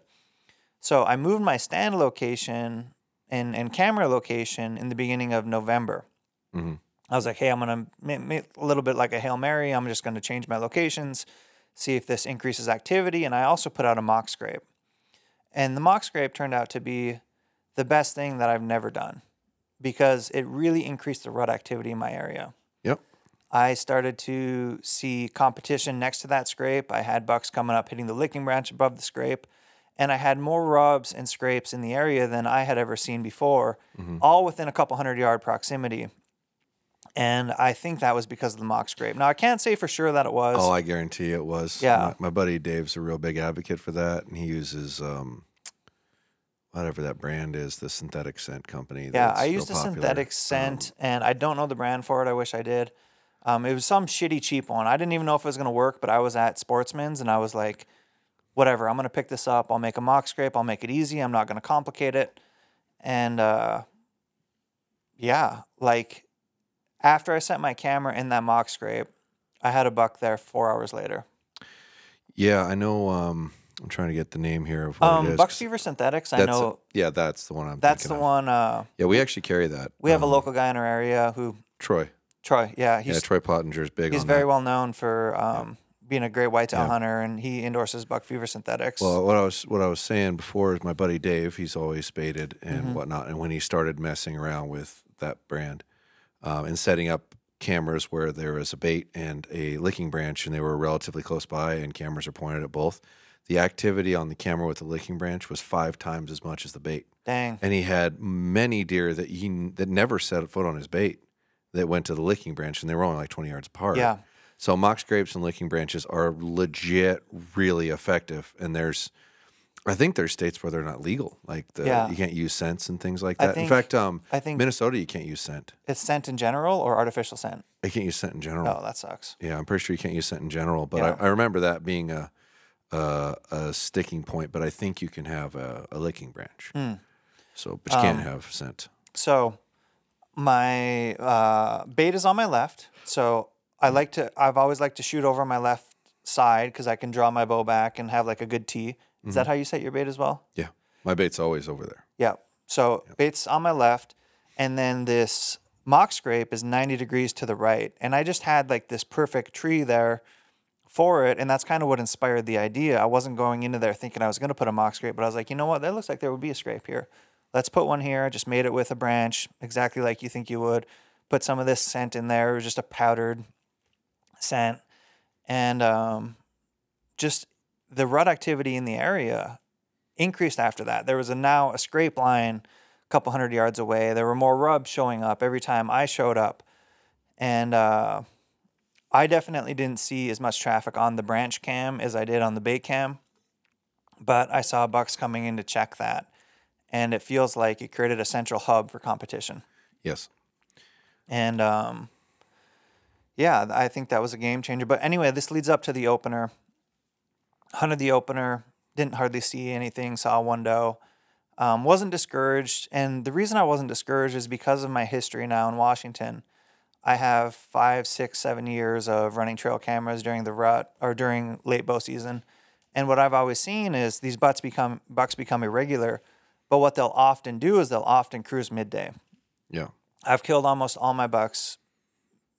So I moved my stand location... And, and camera location in the beginning of November. Mm-hmm. I was like, hey, I'm going to make a little bit like a Hail Mary. I'm just going to change my locations, see if this increases activity. And I also put out a mock scrape. And the mock scrape turned out to be the best thing that I've never done because it really increased the rut activity in my area. Yep. I started to see competition next to that scrape. I had bucks coming up, hitting the licking branch above the scrape. And I had more rubs and scrapes in the area than I had ever seen before, mm-hmm. all within a couple hundred yard proximity. And I think that was because of the mock scrape. Now, I can't say for sure that it was. Oh, I guarantee it was. Yeah. My, my buddy Dave's a real big advocate for that. And he uses um, whatever that brand is, the synthetic scent company. Yeah, I used a synthetic scent, um, and I don't know the brand for it. I wish I did. Um, it was some shitty cheap one. I didn't even know if it was going to work, but I was at Sportsman's and I was like, whatever, I'm going to pick this up. I'll make a mock scrape. I'll make it easy. I'm not going to complicate it. And uh, yeah, like after I sent my camera in that mock scrape, I had a buck there four hours later. Yeah, I know. Um, I'm trying to get the name here of what um, it is. Buck Fever Synthetics. I know. A, yeah, that's the one I'm. That's the of. one. Uh, yeah, we actually carry that. We have um, a local guy in our area who Troy. Troy, yeah, he's, yeah. Troy Pottinger is big. He's on very that. well known for um, yeah. being a great whitetail yeah. hunter, and he endorses Buck Fever Synthetics. Well, what I was what I was saying before is my buddy Dave. He's always spaded and mm-hmm. whatnot, and when he started messing around with that brand um, and setting up cameras where there was a bait and a licking branch, and they were relatively close by, and cameras are pointed at both. The activity on the camera with the licking branch was five times as much as the bait. Dang! And he had many deer that he that never set foot on his bait that went to the licking branch, and they were only like twenty yards apart. Yeah. So mock scrapes and licking branches are legit, really effective. And there's, I think there's states where they're not legal, like the, yeah. you can't use scents and things like that. I think, in fact, um, I think Minnesota, you can't use scent. It's scent in general or artificial scent? I can't use scent in general. Oh, that sucks. Yeah, I'm pretty sure you can't use scent in general. But yeah. I, I remember that being a, a a sticking point. But I think you can have a, a licking branch. Mm. So, but you um, can't have scent. So. My uh, bait is on my left, so I like to. I've always liked to shoot over my left side because I can draw my bow back and have like a good tee. Is mm-hmm. that how you set your bait as well? Yeah, my bait's always over there. Yeah, so yeah. bait's on my left, and then this mock scrape is ninety degrees to the right, and I just had like this perfect tree there for it, and that's kind of what inspired the idea. I wasn't going into there thinking I was going to put a mock scrape, but I was like, you know what? That looks like there would be a scrape here. Let's put one here. I just made it with a branch, exactly like you think you would. Put some of this scent in there. It was just a powdered scent. And um, just the rut activity in the area increased after that. There was a now a scrape line a couple hundred yards away. There were more rubs showing up every time I showed up. And uh, I definitely didn't see as much traffic on the branch cam as I did on the bait cam. But I saw bucks coming in to check that. And it feels like it created a central hub for competition. Yes. And, um, yeah, I think that was a game changer. But anyway, this leads up to the opener. Hunted the opener. Didn't hardly see anything. Saw one doe. Um, wasn't discouraged. And the reason I wasn't discouraged is because of my history now in Washington. I have five, six, seven years of running trail cameras during the rut or during late bow season. And what I've always seen is these butts become, bucks become irregular. But what they'll often do is they'll often cruise midday. Yeah. I've killed almost all my bucks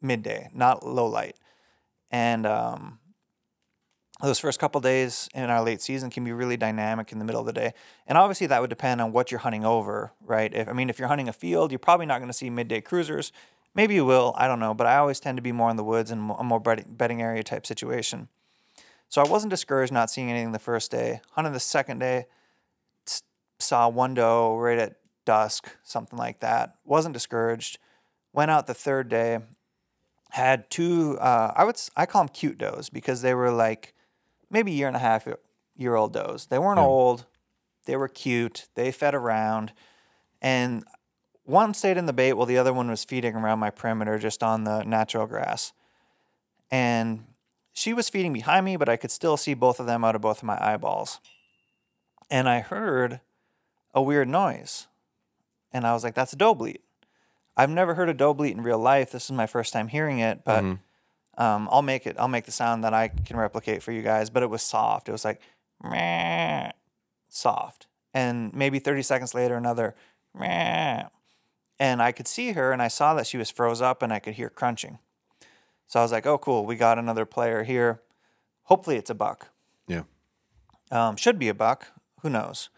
midday, not low light. And um, those first couple days in our late season can be really dynamic in the middle of the day. And obviously that would depend on what you're hunting over, right? If I mean, if you're hunting a field, you're probably not going to see midday cruisers. Maybe you will. I don't know. But I always tend to be more in the woods and a more bedding area type situation. So I wasn't discouraged not seeing anything the first day. Hunted the second day. Saw one doe right at dusk, something like that. Wasn't discouraged. Went out the third day. Had two, uh, I would I call them cute does because they were like maybe year and a half year old does. They weren't yeah. old. They were cute. They fed around. And one stayed in the bait while the other one was feeding around my perimeter just on the natural grass. And she was feeding behind me, but I could still see both of them out of both of my eyeballs. And I heard a weird noise. And I was like, that's a doe bleat. I've never heard a doe bleat in real life. This is my first time hearing it, but mm-hmm. um, I'll make it, I'll make the sound that I can replicate for you guys. But it was soft. It was like, meh, soft. And maybe thirty seconds later, another, meh. And I could see her and I saw that she was froze up and I could hear crunching. So I was like, oh, cool. We got another player here. Hopefully it's a buck. Yeah. Um, should be a buck. Who knows?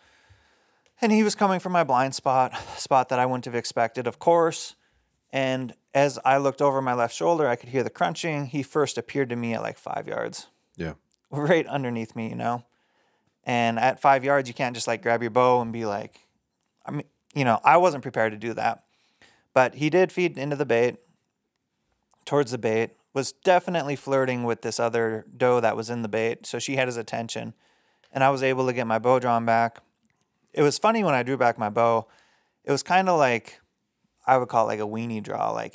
And he was coming from my blind spot, spot that I wouldn't have expected, of course. And as I looked over my left shoulder, I could hear the crunching. He first appeared to me at like five yards. Yeah. Right underneath me, you know. And at five yards, you can't just like grab your bow and be like, I mean, you know, I wasn't prepared to do that. But he did feed into the bait, towards the bait, was definitely flirting with this other doe that was in the bait. So she had his attention. And I was able to get my bow drawn back. It was funny when I drew back my bow. It was kind of like, I would call it like a weenie draw. Like,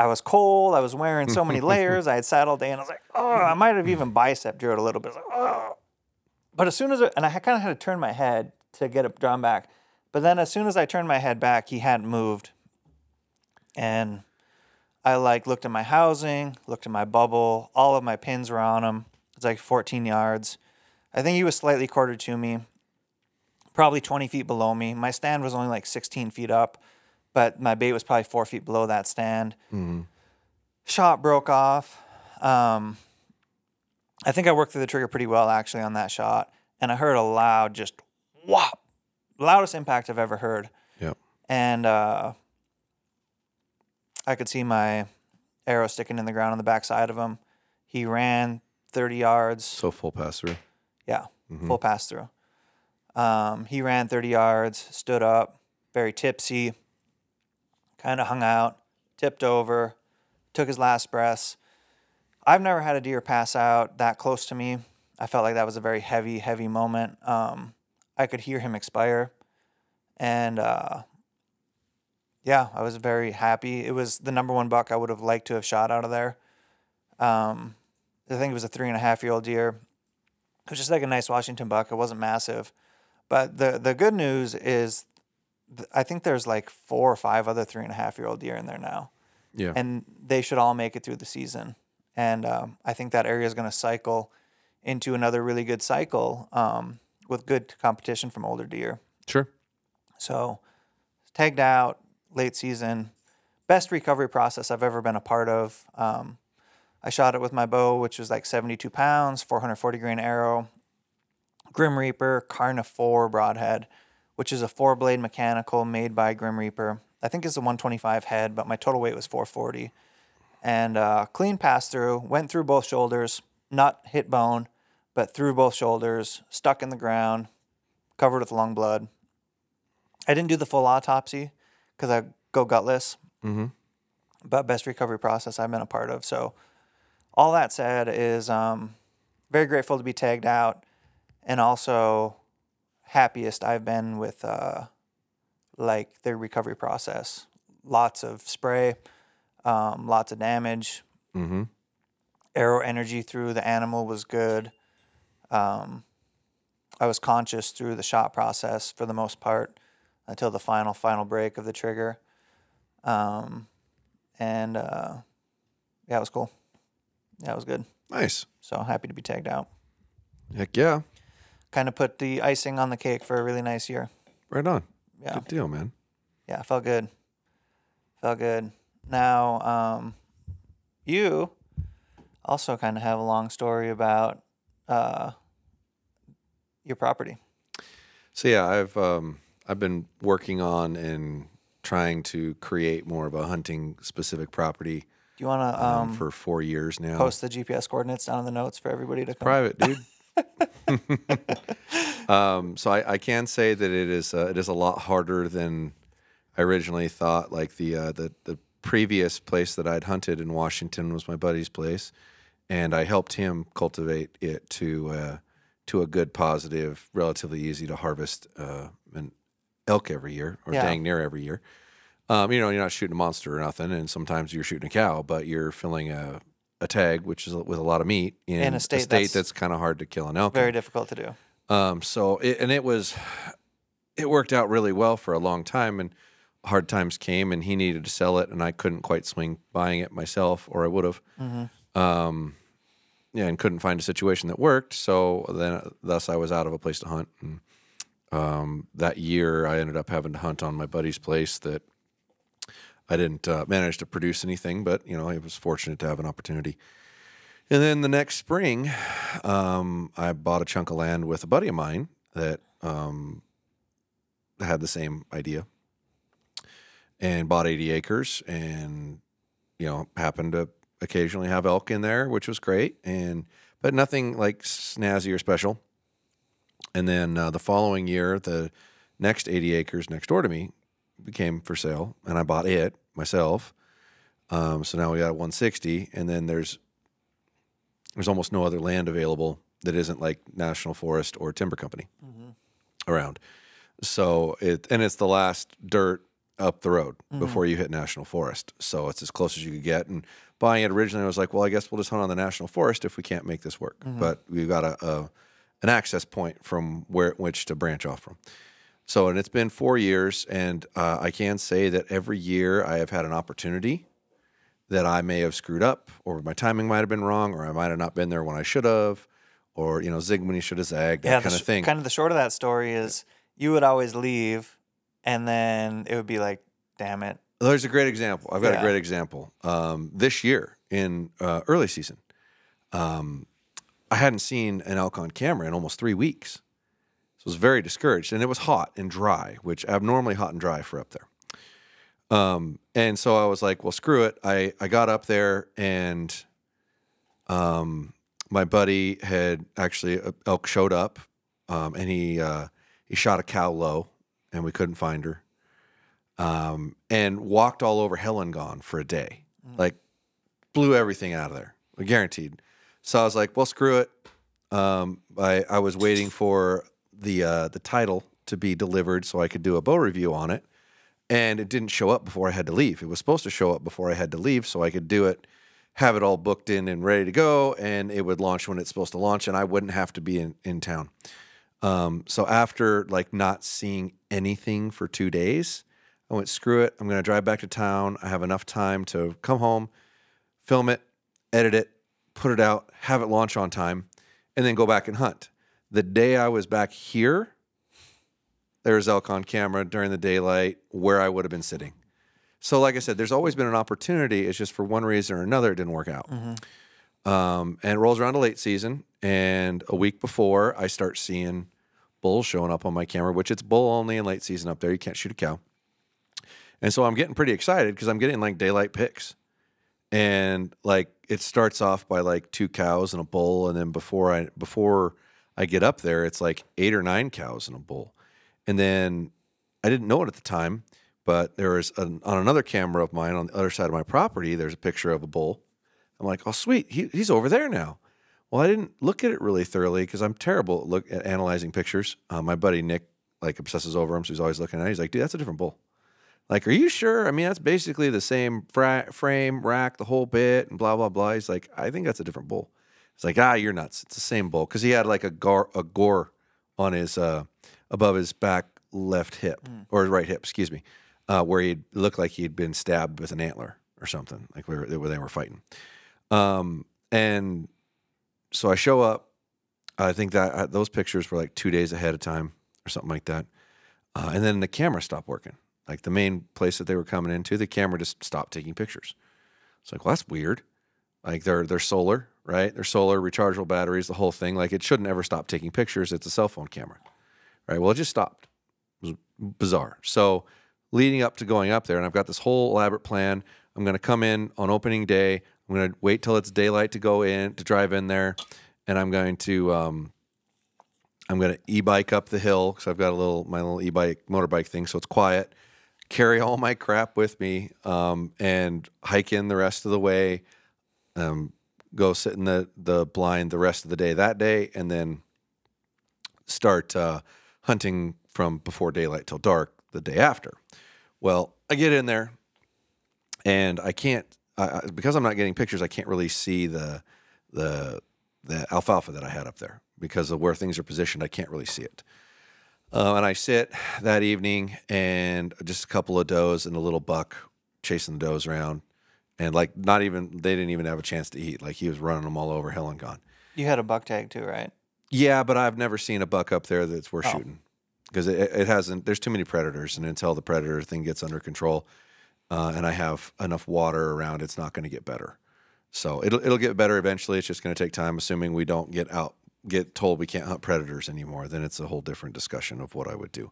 I was cold. I was wearing so many layers. I had saddle day, and I was like, oh, I might have even bicep drew it a little bit. I was like, oh. But as soon as, it, and I kind of had to turn my head to get it drawn back. But then as soon as I turned my head back, he hadn't moved. And I like looked at my housing, looked at my bubble. All of my pins were on him. It's like fourteen yards. I think he was slightly quartered to me, probably twenty feet below me. My stand was only like sixteen feet up, but my bait was probably four feet below that stand. Mm-hmm. Shot broke off. Um, I think I worked through the trigger pretty well actually on that shot. And I heard a loud, just whop, loudest impact I've ever heard. Yep. And uh, I could see my arrow sticking in the ground on the backside of him. He ran thirty yards. So full pass through. Yeah, mm-hmm. Full pass through. Um, he ran thirty yards, stood up, very tipsy, kind of hung out, tipped over, took his last breath. I've never had a deer pass out that close to me. I felt like that was a very heavy, heavy moment. Um, I could hear him expire. And, uh, yeah, I was very happy. It was the number one buck I would have liked to have shot out of there. Um, I think it was a three-and-a-half-year-old deer. It was just like a nice Washington buck. It wasn't massive. But the the good news is th I think there's like four or five other three-and-a-half-year-old deer in there now. Yeah. And they should all make it through the season. And um, I think that area is going to cycle into another really good cycle um, with good competition from older deer. Sure. So tagged out, late season, best recovery process I've ever been a part of. Um, I shot it with my bow, which was like seventy-two pounds, four forty grain arrow, Grim Reaper Carnivore broadhead, which is a four-blade mechanical made by Grim Reaper. I think it's a one twenty-five head, but my total weight was four forty. And uh, clean pass-through, went through both shoulders, not hit bone, but through both shoulders, stuck in the ground, covered with lung blood. I didn't do the full autopsy because I go gutless, mm-hmm. But best recovery process I've been a part of, so... All that said is um, very grateful to be tagged out, and also happiest I've been with uh, like the recovery process. Lots of spray, um, lots of damage. Mm-hmm. Arrow energy through the animal was good. Um, I was conscious through the shot process for the most part until the final, final break of the trigger. Um, and uh, yeah, it was cool. That was good. Nice. So happy to be tagged out. Heck yeah. Kind of put the icing on the cake for a really nice year. Right on. Yeah. Good deal, man. Yeah, felt good. Felt good. Now, um, you also kind of have a long story about uh, your property. So yeah, I've um, I've been working on and trying to create more of a hunting specific property. You want to um, um, for four years now. Post the G P S coordinates down in the notes for everybody to come. Private, dude. um, so I, I can say that it is uh, it is a lot harder than I originally thought. Like the uh, the the previous place that I'd hunted in Washington was my buddy's place, and I helped him cultivate it to uh, to a good, positive, relatively easy to harvest uh, an elk every year, or yeah. dang near every year. Um, you know, you're not shooting a monster or nothing, and sometimes you're shooting a cow, but you're filling a, a tag, which is with a lot of meat, in, in a state, a state that's, that's kind of hard to kill an elk. Very difficult to do. Um, so, it, and it was, it worked out really well for a long time, and hard times came, and he needed to sell it, and I couldn't quite swing buying it myself, or I would have. Mm-hmm. um, yeah, and couldn't find a situation that worked, so then, thus I was out of a place to hunt. And, um, that year, I ended up having to hunt on my buddy's place that I didn't uh, manage to produce anything, but, you know, I was fortunate to have an opportunity. And then the next spring, um, I bought a chunk of land with a buddy of mine that um, had the same idea, and bought eighty acres, and, you know, happened to occasionally have elk in there, which was great, and but nothing like snazzy or special. And then uh, the following year, the next eighty acres next door to me became for sale, and I bought it myself. Um, so now we got one sixty, and then there's there's almost no other land available that isn't like National Forest or Timber Company mm-hmm. around. So it and it's the last dirt up the road mm-hmm. before you hit National Forest. So it's as close as you could get. And buying it originally, I was like, well, I guess we'll just hunt on the National Forest if we can't make this work. Mm-hmm. But we've got a, a an access point from where which to branch off from. So, and it's been four years, and uh, I can say that every year I have had an opportunity that I may have screwed up, or my timing might have been wrong, or I might have not been there when I should have, or, you know, zig when you should have zagged, yeah, that kind of thing. Kind of the short of that story is you would always leave, and then it would be like, damn it. There's a great example. I've got yeah. a great example. Um, this year in uh, early season, um, I hadn't seen an elk on camera in almost three weeks. So I was very discouraged, and it was hot and dry, which abnormally hot and dry for up there. Um, and so I was like, well, screw it. I, I got up there, and um, my buddy had actually, uh, elk showed up, um, and he, uh, he shot a cow low, and we couldn't find her, um, and walked all over Helengon for a day, mm. like blew everything out of there, guaranteed. So I was like, well, screw it. Um, I, I was waiting for the, uh, the title to be delivered so I could do a bow review on it. And it didn't show up before I had to leave. It was supposed to show up before I had to leave so I could do it, have it all booked in and ready to go, and it would launch when it's supposed to launch, and I wouldn't have to be in, in town. Um, so after, like, not seeing anything for two days, I went, screw it. I'm going to drive back to town. I have enough time to come home, film it, edit it, put it out, have it launch on time, and then go back and hunt. The day I was back here, there was elk on camera during the daylight where I would have been sitting. So like I said, there's always been an opportunity. It's just for one reason or another, it didn't work out. Mm-hmm. um, and it rolls around to late season. And a week before, I start seeing bulls showing up on my camera, which it's bull only in late season up there. You can't shoot a cow. And so I'm getting pretty excited because I'm getting like daylight pics. And like it starts off by like two cows and a bull. And then before I, before I get up there, it's like eight or nine cows and a bull. And then I didn't know it at the time, but there was an, on another camera of mine on the other side of my property, there's a picture of a bull. I'm like, oh, sweet, he, he's over there now. Well, I didn't look at it really thoroughly because I'm terrible at, look, at analyzing pictures. Uh, my buddy Nick, like, obsesses over him, so he's always looking at it. He's like, dude, that's a different bull. Like, are you sure? I mean, that's basically the same fra frame, rack, the whole bit, and blah, blah, blah. He's like, I think that's a different bull. It's like, ah, you're nuts. It's the same bull because he had, like, a, gar a gore on his uh, – above his back left hip, mm. or his right hip, excuse me, uh, where he looked like he'd been stabbed with an antler or something, like we were, they, were, they were fighting. Um, and so I show up. I think that I, those pictures were like two days ahead of time or something like that. Uh, and then the camera stopped working. Like the main place that they were coming into, the camera just stopped taking pictures. It's like, well, that's weird. Like they're, they're solar, right? They're solar, rechargeable batteries, the whole thing. Like it shouldn't ever stop taking pictures. It's a cell phone camera. Right, well, it just stopped. It was bizarre. So leading up to going up there, and I've got this whole elaborate plan. I'm going to come in on opening day. I'm going to wait till it's daylight to go in, to drive in there, and I'm going to um, I'm going to e-bike up the hill because I've got a little my little e-bike motorbike thing, so it's quiet. Carry all my crap with me um, and hike in the rest of the way. Um, go sit in the the blind the rest of the day that day, and then start. Uh, hunting from before daylight till dark the day after. Well, I get in there and I can't, I, because I'm not getting pictures, I can't really see the, the, the alfalfa that I had up there because of where things are positioned. I can't really see it. Uh, and I sit that evening and just a couple of does and a little buck chasing the does around and like not even, they didn't even have a chance to eat. Like he was running them all over Helengon. You had a buck tag too, right? Yeah, but I've never seen a buck up there that's worth oh. shooting because it, it hasn't. There's too many predators, and until the predator thing gets under control, uh, and I have enough water around, it's not going to get better. So it'll it'll get better eventually. It's just going to take time. Assuming we don't get out, get told we can't hunt predators anymore, then it's a whole different discussion of what I would do.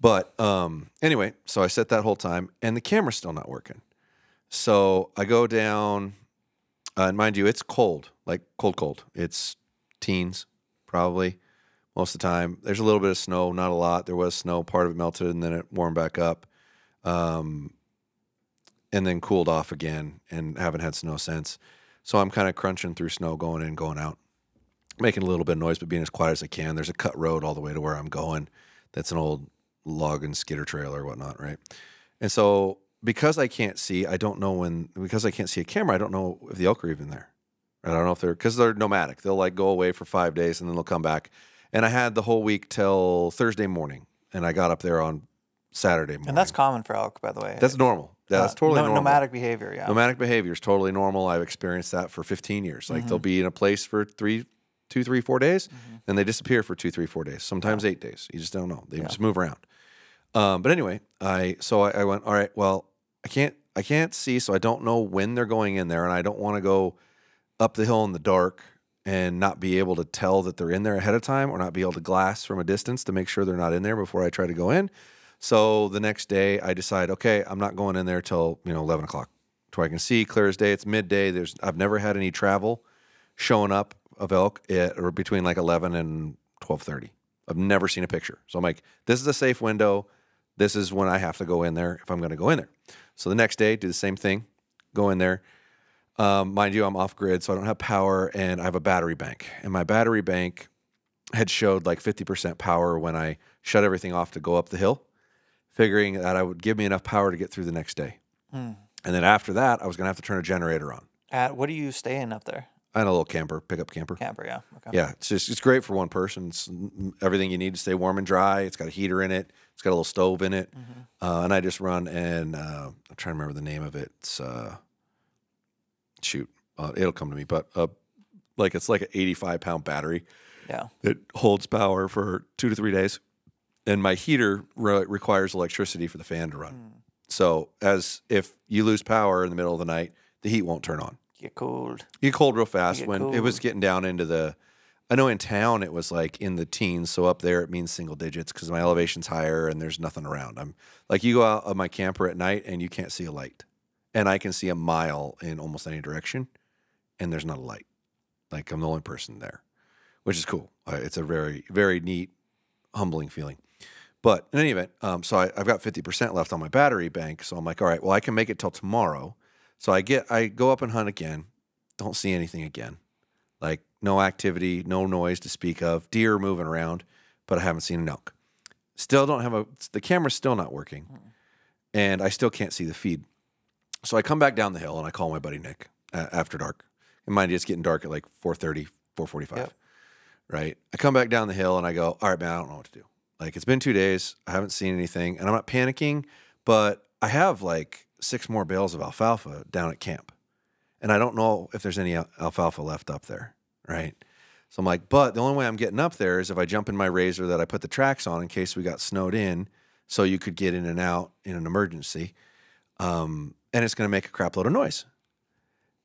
But um, anyway, so I sat that whole time, and the camera's still not working. So I go down, uh, and mind you, it's cold, like cold, cold. It's teens. Probably most of the time. There's a little bit of snow, not a lot. There was snow. Part of it melted, and then it warmed back up um, and then cooled off again and haven't had snow since. So I'm kind of crunching through snow going in, going out, making a little bit of noise but being as quiet as I can. There's a cut road all the way to where I'm going. That's an old log and skidder trail or whatnot, right? And so because I can't see, I don't know when, because I can't see a camera, I don't know if the elk are even there. I don't know if they're, because they're nomadic. They'll like go away for five days and then they'll come back. And I had the whole week till Thursday morning. And I got up there on Saturday morning. And that's common for elk, by the way. That's normal. Yeah, that's totally no, normal. Nomadic behavior, yeah. Nomadic behavior is totally normal. I've experienced that for fifteen years. Like mm-hmm. they'll be in a place for three, two, three, four days. Mm-hmm. And they disappear for two, three, four days. Sometimes yeah. eight days. You just don't know. They yeah. just move around. Um, but anyway, I so I, I went, all right, well, I can't I can't see, so I don't know when they're going in there, and I don't want to go up the hill in the dark and not be able to tell that they're in there ahead of time or not be able to glass from a distance to make sure they're not in there before I try to go in. So the next day I decide, okay, I'm not going in there till, you know, eleven o'clock till I can see clear as day. It's midday. There's I've never had any travel showing up of elk at, or between like eleven and twelve thirty. I've never seen a picture. So I'm like, this is a safe window. This is when I have to go in there if I'm going to go in there. So the next day, do the same thing, go in there. Um, mind you, I'm off grid, so I don't have power, and I have a battery bank. And my battery bank had showed like fifty percent power when I shut everything off to go up the hill, figuring that I would give me enough power to get through the next day. Mm. And then after that, I was going to have to turn a generator on. At, what do you stay in up there? I had a little camper, pickup camper. Camper, yeah. Okay. Yeah, it's just it's great for one person. It's everything you need to stay warm and dry. It's got a heater in it. It's got a little stove in it. Mm-hmm. uh, and I just run and uh, I'm trying to remember the name of it. It's, uh, shoot, uh, it'll come to me. But uh, like it's like an eighty-five pound battery. Yeah, it holds power for two to three days. And my heater re requires electricity for the fan to run. Mm. So as if you lose power in the middle of the night, the heat won't turn on. Get cold. You get cold real fast when cold. It was getting down into the, I know in town it was like in the teens. So up there it means single digits because my elevation's higher and there's nothing around. I'm like you go out of my camper at night and you can't see a light. And I can see a mile in almost any direction and there's not a light. Like I'm the only person there, which is cool. Uh, it's a very, very neat, humbling feeling. But in any event, um, so I, I've got fifty percent left on my battery bank. So I'm like, all right, well, I can make it till tomorrow. So I get, I go up and hunt again, don't see anything again, like no activity, no noise to speak of, deer moving around, but I haven't seen an elk. Still don't have a, the camera's still not working, and I still can't see the feed. So I come back down the hill and I call my buddy Nick uh, after dark. And mind you, it's getting dark at like four thirty, four forty-five, yep. right? I come back down the hill and I go, all right, man, I don't know what to do. Like it's been two days, I haven't seen anything, and I'm not panicking, but I have like six more bales of alfalfa down at camp. And I don't know if there's any alfalfa left up there, right? So I'm like, but the only way I'm getting up there is if I jump in my razor that I put the tracks on in case we got snowed in so you could get in and out in an emergency. Um, and it's going to make a crap load of noise.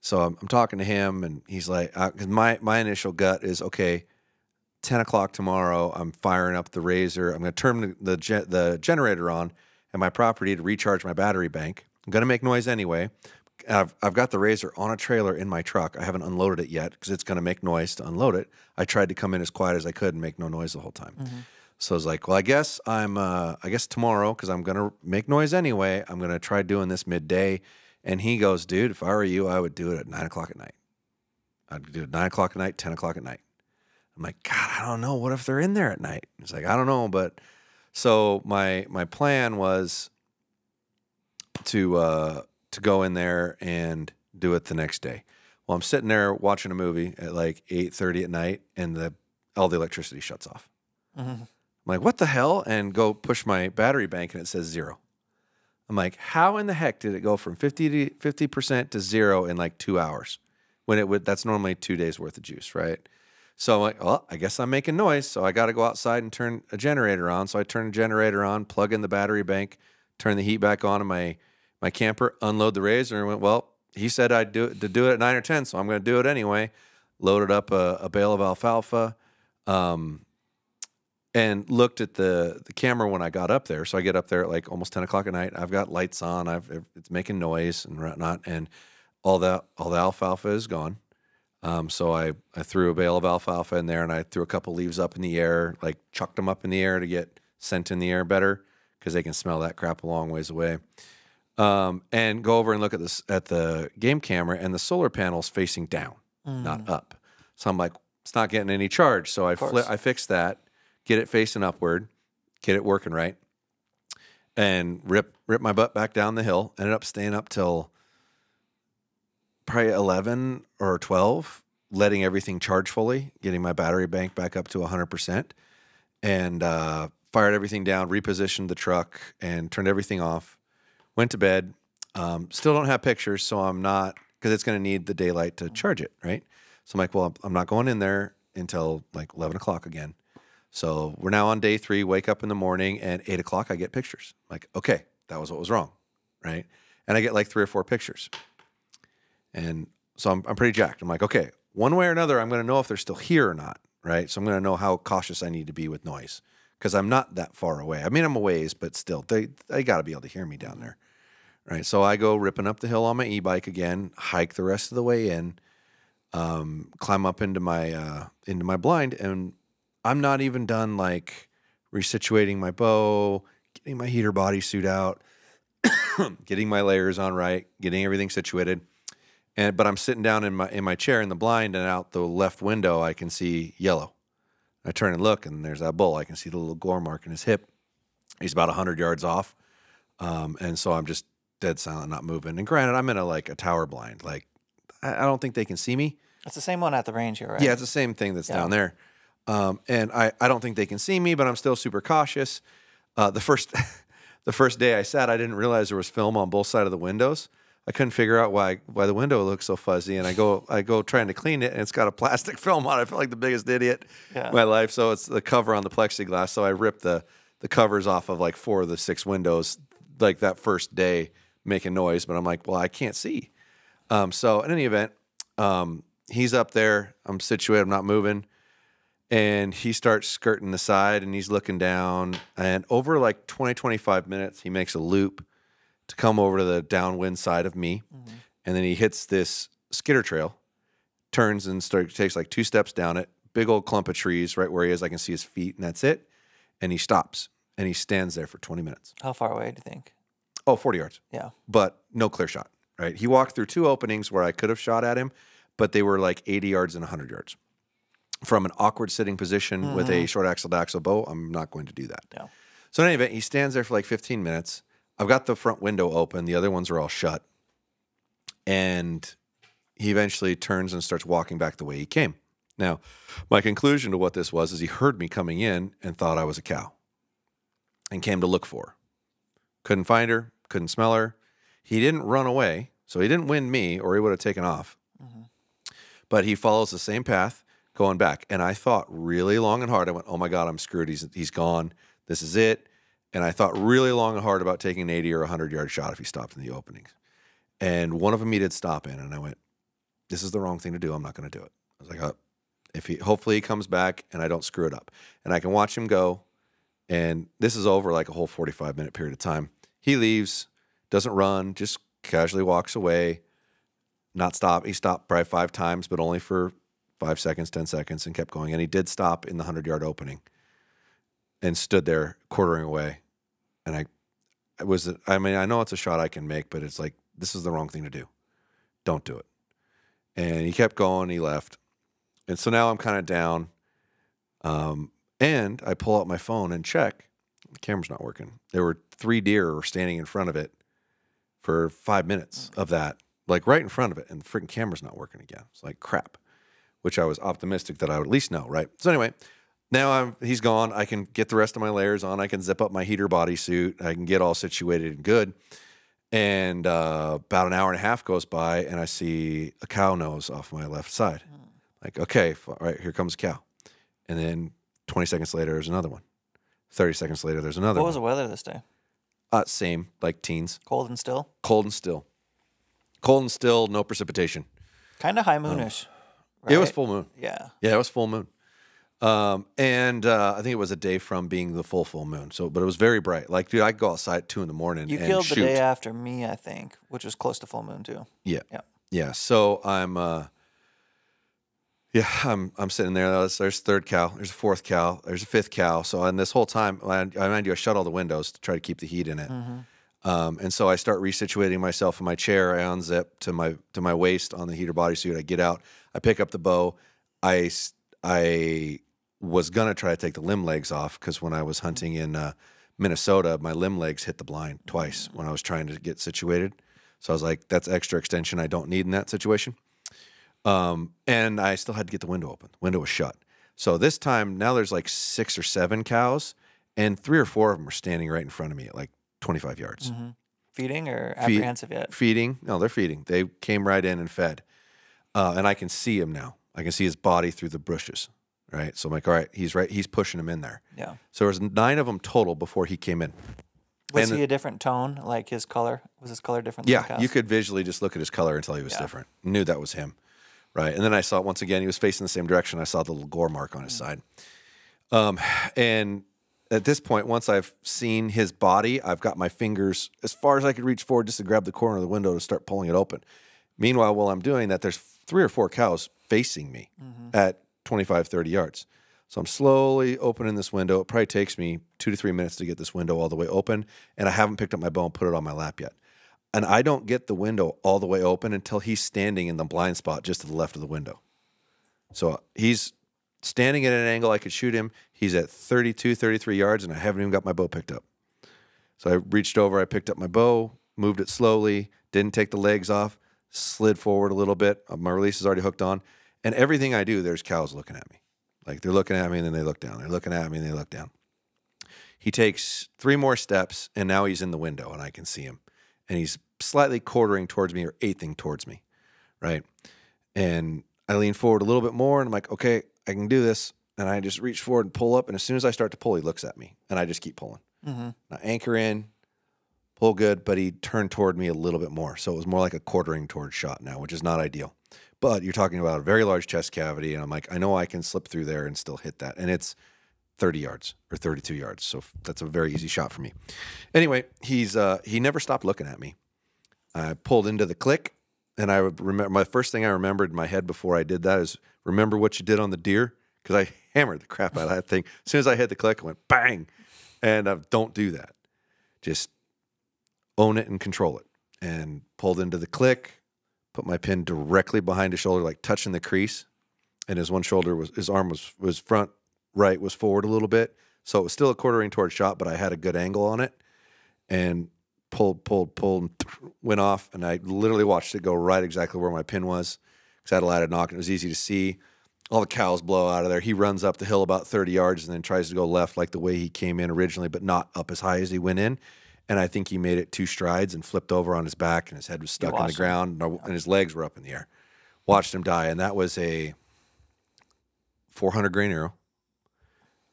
So I'm, I'm talking to him and he's like, uh, 'cause my, my initial gut is, okay, ten o'clock tomorrow, I'm firing up the razor. I'm going to turn the, the, ge the generator on at my property to recharge my battery bank. I'm going to make noise anyway. I've, I've got the razor on a trailer in my truck. I haven't unloaded it yet because it's going to make noise to unload it. I tried to come in as quiet as I could and make no noise the whole time. Mm-hmm. So I was like, well, I guess I'm, uh, I guess tomorrow, because I'm going to make noise anyway, I'm going to try doing this midday. And he goes, dude, if I were you, I would do it at nine o'clock at night. I'd do it nine o'clock at night, ten o'clock at night. I'm like, God, I don't know. What if they're in there at night? He's like, I don't know. But so my, my plan was to uh to go in there and do it the next day. Well, I'm sitting there watching a movie at like eight thirty at night, and the all the electricity shuts off. Mm-hmm. I'm like, what the hell? And go push my battery bank, and it says zero. I'm like, how in the heck did it go from fifty to fifty percent to zero in like two hours? When it would that's normally two days worth of juice, right? So I'm like, well, I guess I'm making noise, so I got to go outside and turn a generator on. So I turn the generator on, plug in the battery bank, turn the heat back on, and my my camper, unload the razor, and went, well, he said I'd do it, to do it at nine or ten, so I'm going to do it anyway. Loaded up a, a bale of alfalfa um, and looked at the, the camera when I got up there. So I get up there at like almost ten o'clock at night. I've got lights on. I've, it's making noise and whatnot, and all, that, all the alfalfa is gone. Um, so I, I threw a bale of alfalfa in there, and I threw a couple leaves up in the air, like chucked them up in the air to get scent in the air better because they can smell that crap a long ways away. Um, and go over and look at this at the game camera, and the solar panel's facing down, mm. not up. So I'm like, it's not getting any charge. So I flip, I fix that, get it facing upward, get it working right, and rip rip my butt back down the hill. Ended up staying up till probably eleven or twelve, letting everything charge fully, getting my battery bank back up to one hundred percent, and uh, fired everything down, repositioned the truck, and turned everything off. Went to bed. Um, still don't have pictures, so I'm not, because it's going to need the daylight to charge it, right? So I'm like, well, I'm not going in there until like eleven o'clock again. So we're now on day three, wake up in the morning, and eight o'clock I get pictures. I'm like, okay, that was what was wrong, right? And I get like three or four pictures. And so I'm, I'm pretty jacked. I'm like, okay, one way or another, I'm going to know if they're still here or not, right? So I'm going to know how cautious I need to be with noise, because I'm not that far away. I mean, I'm a ways, but still, they, they got to be able to hear me down there, right? So I go ripping up the hill on my e-bike again, hike the rest of the way in, um, climb up into my uh, into my blind, and I'm not even done like resituating my bow, getting my heater bodysuit out, getting my layers on right, getting everything situated. And, but I'm sitting down in my in my chair in the blind, and out the left window I can see yellow. I turn and look, and there's that bull. I can see the little gore mark in his hip. He's about one hundred yards off, um, and so I'm just dead silent, not moving. And granted, I'm in a like a tower blind. Like I, I don't think they can see me. It's the same one at the range here, right? Yeah, it's the same thing that's yeah. down there. Um, and I, I don't think they can see me, but I'm still super cautious. Uh, the first the first day I sat, I didn't realize there was film on both sides of the windows. I couldn't figure out why why the window looks so fuzzy, and I go I go trying to clean it, and it's got a plastic film on it. I feel like the biggest idiot yeah. in my life. So it's the cover on the plexiglass. So I ripped the the covers off of like four of the six windows, like that first day, making noise. But I'm like, well, I can't see. Um, so in any event, um, he's up there. I'm situated. I'm not moving, and he starts skirting the side, and he's looking down. And over like twenty, twenty-five minutes, he makes a loop to come over to the downwind side of me. Mm-hmm. And then he hits this skitter trail, turns and starts, takes like two steps down it, big old clump of trees right where he is. I can see his feet, and that's it. And he stops, and he stands there for twenty minutes. How far away do you think? Oh, forty yards. Yeah. But no clear shot, right? He walked through two openings where I could have shot at him, but they were like eighty yards and one hundred yards. From an awkward sitting position mm-hmm. with a short axle to axle bow, I'm not going to do that. No. So in any event, he stands there for like fifteen minutes. I've got the front window open. The other ones are all shut. And he eventually turns and starts walking back the way he came. Now, my conclusion to what this was is he heard me coming in and thought I was a cow and came to look for her. Couldn't find her. Couldn't smell her. He didn't run away, so he didn't wind me, or he would have taken off. Mm-hmm. But he follows the same path going back. And I thought really long and hard. I went, oh, my God, I'm screwed. He's, he's gone. This is it. And I thought really long and hard about taking an eighty or one hundred yard shot if he stopped in the openings. And one of them he did stop in, and I went, this is the wrong thing to do. I'm not going to do it. I was like, oh, if he, hopefully he comes back and I don't screw it up. And I can watch him go, and this is over like a whole forty-five minute period of time. He leaves, doesn't run, just casually walks away, not stop. He stopped probably five times, but only for five seconds, ten seconds, and kept going. And he did stop in the one hundred yard opening and stood there quartering away. And I, I was, I mean, I know it's a shot I can make, but it's like, this is the wrong thing to do. Don't do it. And he kept going, he left. And so now I'm kind of down. Um, and I pull out my phone and check. The camera's not working. There were three deer standing in front of it for five minutes okay. of that, like right in front of it. And the freaking camera's not working again. It's like crap, which I was optimistic that I would at least know, right? So anyway, now I'm, he's gone. I can get the rest of my layers on. I can zip up my heater bodysuit. I can get all situated and good. And uh, about an hour and a half goes by, and I see a cow nose off my left side. Mm. Like, okay, all right, here comes a cow. And then twenty seconds later, there's another one. thirty seconds later, there's another one. What was the weather this day? Uh, same, like teens. Cold and still? Cold and still. Cold and still, no precipitation. Kind of high moonish. Right? It was full moon. Yeah. Yeah, it was full moon. Um, and, uh, I think it was a day from being the full, full moon. So, but it was very bright. Like, dude, I go outside at two in the morning. You and killed shoot. The day after me, I think, which was close to full moon too. Yeah. Yeah. Yeah. So I'm, uh, yeah, I'm, I'm sitting there. There's, there's third cow. There's a fourth cow. There's a fifth cow. So, and this whole time, I, I mind you, I shut all the windows to try to keep the heat in it. Mm-hmm. Um, and so I start resituating myself in my chair. I unzip to my, to my waist on the heater bodysuit. I get out, I pick up the bow. I, I, was going to try to take the limb legs off because when I was hunting in uh, Minnesota, my limb legs hit the blind twice when I was trying to get situated. So I was like, that's extra extension I don't need in that situation. Um, and I still had to get the window open. The window was shut. So this time, now there's like six or seven cows, and three or four of them are standing right in front of me at like twenty-five yards. Mm-hmm. Feeding or apprehensive yet? Feeding. No, they're feeding. They came right in and fed. Uh, and I can see him now. I can see his body through the bushes, right? So I'm like, all right, he's right. He's pushing him in there. Yeah. So there was nine of them total before he came in. Was and he a different tone, like his color? Was his color different? Yeah, than you could visually just look at his color and tell he was yeah. different. Knew that was him, right? And then I saw, once again, he was facing the same direction. I saw the little gore mark on his mm. side. Um, and at this point, once I've seen his body, I've got my fingers as far as I could reach forward just to grab the corner of the window to start pulling it open. Meanwhile, while I'm doing that, there's three or four cows facing me mm-hmm. at twenty-five, thirty yards. So I'm slowly opening this window. It probably takes me two to three minutes to get this window all the way open, and I haven't picked up my bow and put it on my lap yet. And I don't get the window all the way open until he's standing in the blind spot just to the left of the window. So he's standing at an angle I could shoot him. He's at thirty-two, thirty-three yards, and I haven't even got my bow picked up. So I reached over, I picked up my bow, moved it slowly, didn't take the legs off, slid forward a little bit. My release is already hooked on. And everything I do, there's cows looking at me. Like, they're looking at me, and then they look down. They're looking at me, and they look down. He takes three more steps, and now he's in the window, and I can see him. And he's slightly quartering towards me or eighthing towards me, right? And I lean forward a little bit more, and I'm like, okay, I can do this. And I just reach forward and pull up, and as soon as I start to pull, he looks at me, and I just keep pulling. Mm-hmm. I anchor in, pull good, but he turned toward me a little bit more. So it was more like a quartering toward shot now, which is not ideal. But you're talking about a very large chest cavity, and I'm like, I know I can slip through there and still hit that. And it's thirty yards or thirty-two yards, so that's a very easy shot for me. Anyway, he's uh, he never stopped looking at me. I pulled into the click, and I remember my first thing I remembered in my head before I did that is, remember what you did on the deer? Because I hammered the crap out of that thing. As soon as I hit the click, I went bang, and I don't do that. Just own it and control it. And pulled into the click. Put my pin directly behind his shoulder, like touching the crease, and his one shoulder was his arm was was front right was forward a little bit, so it was still a quartering toward shot, but I had a good angle on it, and pulled, pulled, pulled, and went off, and I literally watched it go right exactly where my pin was, because I had a ladder knock, and it was easy to see. All the cows blow out of there. He runs up the hill about thirty yards, and then tries to go left like the way he came in originally, but not up as high as he went in. And I think he made it two strides and flipped over on his back, and his head was stuck in the ground, and his legs were up in the air. Watched him die, and that was a four hundred grain arrow,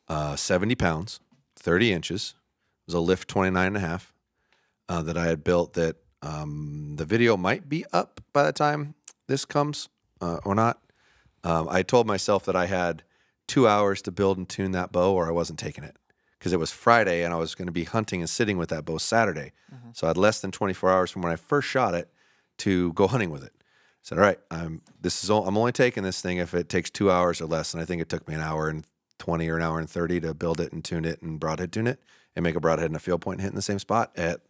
uh, seventy pounds, thirty inches. It was a Lift twenty-nine and a half uh, that I had built that um, the video might be up by the time this comes uh, or not. Um, I told myself that I had two hours to build and tune that bow or I wasn't taking it. Because it was Friday, and I was going to be hunting and sitting with that bow Saturday. Mm-hmm. So I had less than twenty-four hours from when I first shot it to go hunting with it. I said, all right, I'm, this is all, I'm only taking this thing if it takes two hours or less. And I think it took me an hour and twenty or an hour and thirty to build it and tune it and broadhead tune it and make a broadhead and a field point and hit in the same spot at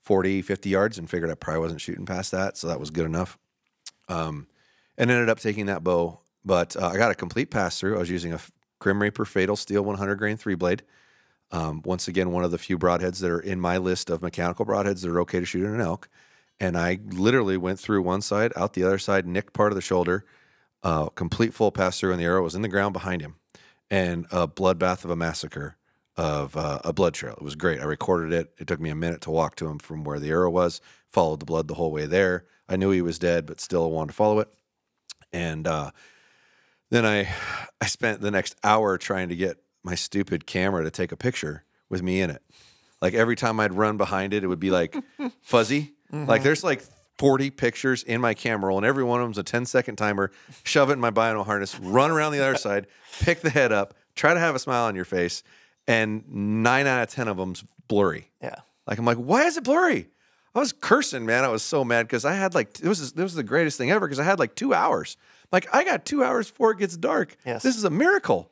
forty, fifty yards, and figured I probably wasn't shooting past that. So that was good enough. Um, and ended up taking that bow. But uh, I got a complete pass-through. I was using a Grim Reaper fatal steel one hundred grain three blade. Um, once again, one of the few broadheads that are in my list of mechanical broadheads that are okay to shoot in an elk. And I literally went through one side, out the other side, nicked part of the shoulder, uh, complete full pass through, and the arrow was in the ground behind him. And a bloodbath of a massacre of uh, a blood trail. It was great. I recorded it. It took me a minute to walk to him from where the arrow was, followed the blood the whole way there. I knew he was dead, but still wanted to follow it. And uh, then I, I spent the next hour trying to get my stupid camera to take a picture with me in it. Like, every time I'd run behind it, it would be like fuzzy. Mm-hmm. Like, there's like forty pictures in my camera roll, and every one of them's a ten second timer. Shove it in my bionic harness, run around the other side, pick the head up, try to have a smile on your face, and nine out of ten of them's blurry. Yeah. Like, I'm like, why is it blurry? I was cursing, man. I was so mad because I had like, it was, this was the greatest thing ever because I had like two hours. Like, I got two hours before it gets dark. Yes. This is a miracle.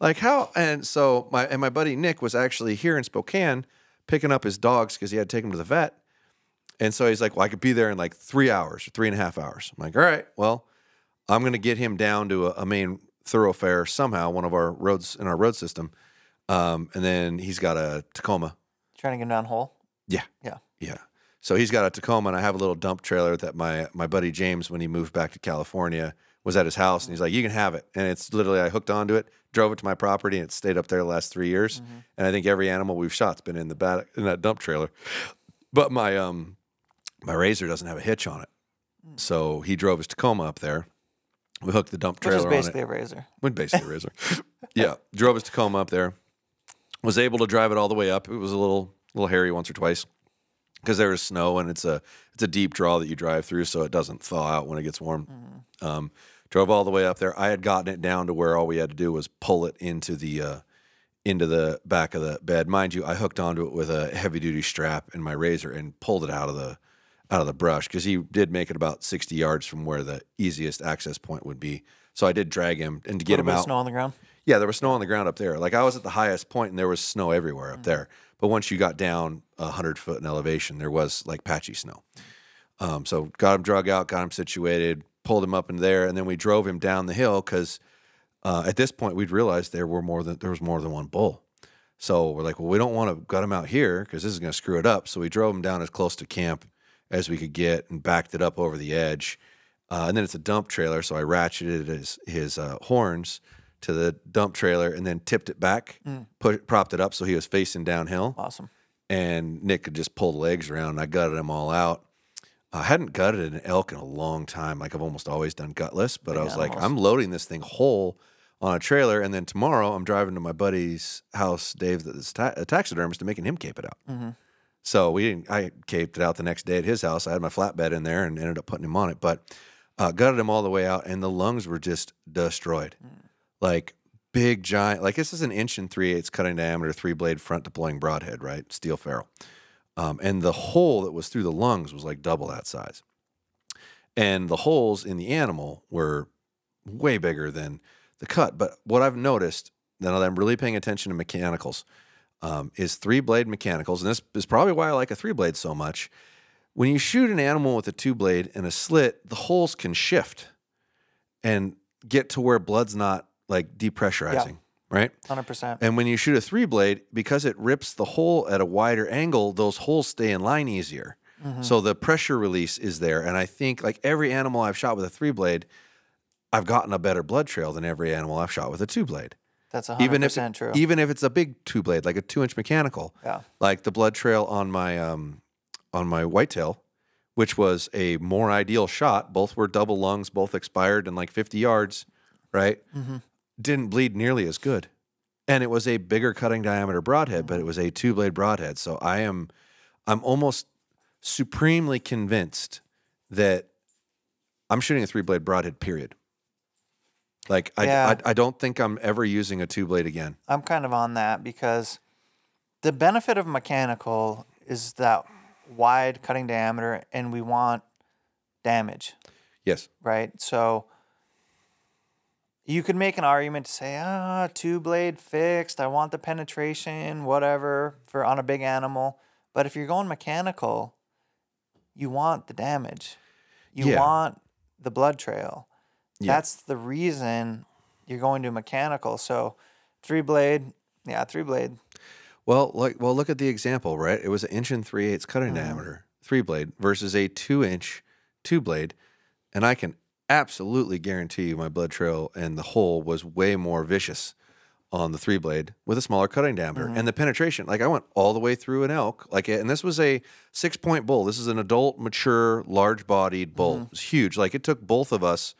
Like, how? And so my and my buddy Nick was actually here in Spokane picking up his dogs because he had to take them to the vet. And so he's like, well, I could be there in like three hours or three and a half hours. I'm like, all right, well, I'm going to get him down to a, a main thoroughfare somehow, one of our roads in our road system, Um, and then he's got a Tacoma. Trying to get him down hole? Yeah. Yeah. Yeah. So he's got a Tacoma, and I have a little dump trailer that my, my buddy James, when he moved back to California, was at his house, and he's like, you can have it. And it's literally, I hooked onto it, drove it to my property, and it's stayed up there the last three years. Mm-hmm. And I think every animal we've shot's been in the bat in that dump trailer. But my um my Razor doesn't have a hitch on it. Mm. So he drove his Tacoma up there. We hooked the dump trailer on it. Which is basically a Razor. Went basically a Razor. Yeah, drove his Tacoma up there. Was able to drive it all the way up. It was a little little hairy once or twice because there was snow, and it's a it's a deep draw that you drive through, so it doesn't thaw out when it gets warm. Mm-hmm. Um Drove all the way up there. I had gotten it down to where all we had to do was pull it into the uh, into the back of the bed. Mind you, I hooked onto it with a heavy duty strap in my Razor and pulled it out of the out of the brush because he did make it about sixty yards from where the easiest access point would be. So I did drag him and to get him out. There was snow on the ground. Yeah, there was snow on the ground up there. Like I was at the highest point and there was snow everywhere up mm-hmm. there. But once you got down a hundred foot in elevation, there was like patchy snow. Um, so got him drug out, got him situated. Pulled him up in there, and then we drove him down the hill because uh, at this point we'd realized there were more than there was more than one bull. So we're like, well, we don't want to gut him out here because this is going to screw it up. So we drove him down as close to camp as we could get and backed it up over the edge. Uh, and then it's a dump trailer, so I ratcheted his his uh, horns to the dump trailer and then tipped it back, mm. put propped it up so he was facing downhill. Awesome. And Nick could just pull the legs around. And I gutted him all out. I hadn't gutted an elk in a long time. Like I've almost always done gutless, but I was like, I'm loading this thing whole on a trailer. And then tomorrow I'm driving to my buddy's house, Dave, that's ta a taxidermist, and making him cape it out. Mm-hmm. So we didn't, I caped it out the next day at his house. I had my flatbed in there and ended up putting him on it, but uh, gutted him all the way out. And the lungs were just destroyed. Mm. Like big giant, like this is an inch and three eighths cutting diameter, three blade front deploying broadhead, right? Steel ferrule. Um, and the hole that was through the lungs was like double that size. And the holes in the animal were way bigger than the cut. But what I've noticed, now that I'm really paying attention to mechanicals, um, is three-blade mechanicals. And this is probably why I like a three-blade so much. When you shoot an animal with a two-blade and a slit, the holes can shift and get to where blood's not like depressurizing. Yeah. Right? one hundred percent. And when you shoot a three-blade, because it rips the hole at a wider angle, those holes stay in line easier. Mm-hmm. So the pressure release is there. And I think, like, every animal I've shot with a three-blade, I've gotten a better blood trail than every animal I've shot with a two-blade. That's one hundred percent even if it, true. Even if it's a big two-blade, like a two-inch mechanical. Yeah. Like the blood trail on my, um, on my whitetail, which was a more ideal shot. Both were double lungs, both expired in, like, fifty yards, right? Mm-hmm. Didn't bleed nearly as good, and it was a bigger cutting diameter broadhead, but it was a two blade broadhead. So I am, I'm almost supremely convinced that I'm shooting a three blade broadhead. Period. Like I, yeah. I, I don't think I'm ever using a two blade again. I'm kind of on that because the benefit of mechanical is that wide cutting diameter, and we want damage. Yes. Right. So. You could make an argument to say, ah, two blade fixed. I want the penetration, whatever, for on a big animal. But if you're going mechanical, you want the damage. You yeah. want the blood trail. Yeah. That's the reason you're going to mechanical. So three blade, yeah, three blade. Well, like, well, look at the example, right? It was an inch and three eighths cutting mm. diameter, three blade versus a two inch, two blade, and I can. Absolutely guarantee you my blood trail and the hole was way more vicious on the three blade with a smaller cutting diameter. Mm-hmm. And the penetration, like I went all the way through an elk, like, and this was a six point bull. This is an adult, mature, large bodied bull. Mm-hmm. It was huge. Like it took both of us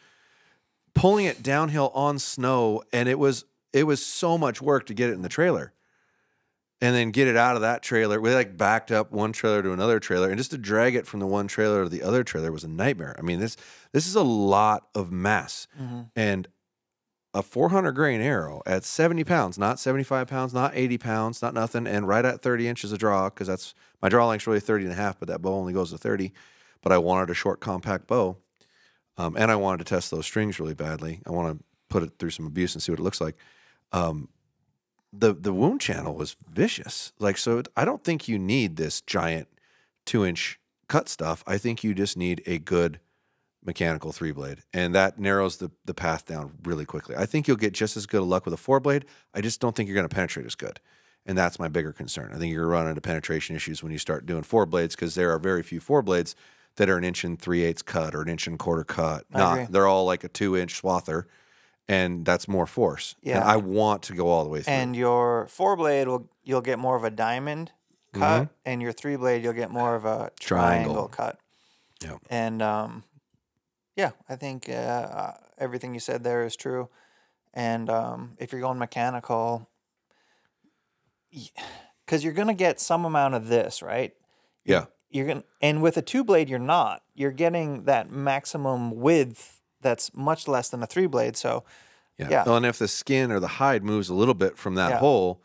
pulling it downhill on snow. And it was, it was so much work to get it in the trailer and then get it out of that trailer. We like backed up one trailer to another trailer, and just to drag it from the one trailer to the other trailer was a nightmare. I mean, this, this is a lot of mass. Mm-hmm. And a four hundred grain arrow at seventy pounds, not seventy-five pounds, not eighty pounds, not nothing. And right at thirty inches of draw. Cause that's my draw length's really thirty and a half, but that bow only goes to thirty, but I wanted a short compact bow. Um, and I wanted to test those strings really badly. I want to put it through some abuse and see what it looks like. Um, The, the wound channel was vicious. Like, so it, I don't think you need this giant two inch cut stuff. I think you just need a good mechanical three blade, and that narrows the the path down really quickly. I think you'll get just as good of luck with a four blade. I just don't think you're going to penetrate as good, and that's my bigger concern. I think you're going to run into penetration issues when you start doing four blades, because there are very few four blades that are an inch and three eighths cut or an inch and quarter cut. Not, they're all like a two inch swather, and that's more force. Yeah, and I want to go all the way through. And your four blade will you'll get more of a diamond cut, mm-hmm. and your three blade you'll get more of a triangle, triangle cut. Yeah, and um. Yeah, I think uh, everything you said there is true. And um, if you're going mechanical, because you're going to get some amount of this, right? Yeah. You're gonna, and with a two-blade, you're not. You're getting that maximum width that's much less than a three-blade. So, yeah. yeah. Well, and if the skin or the hide moves a little bit from that yeah. hole,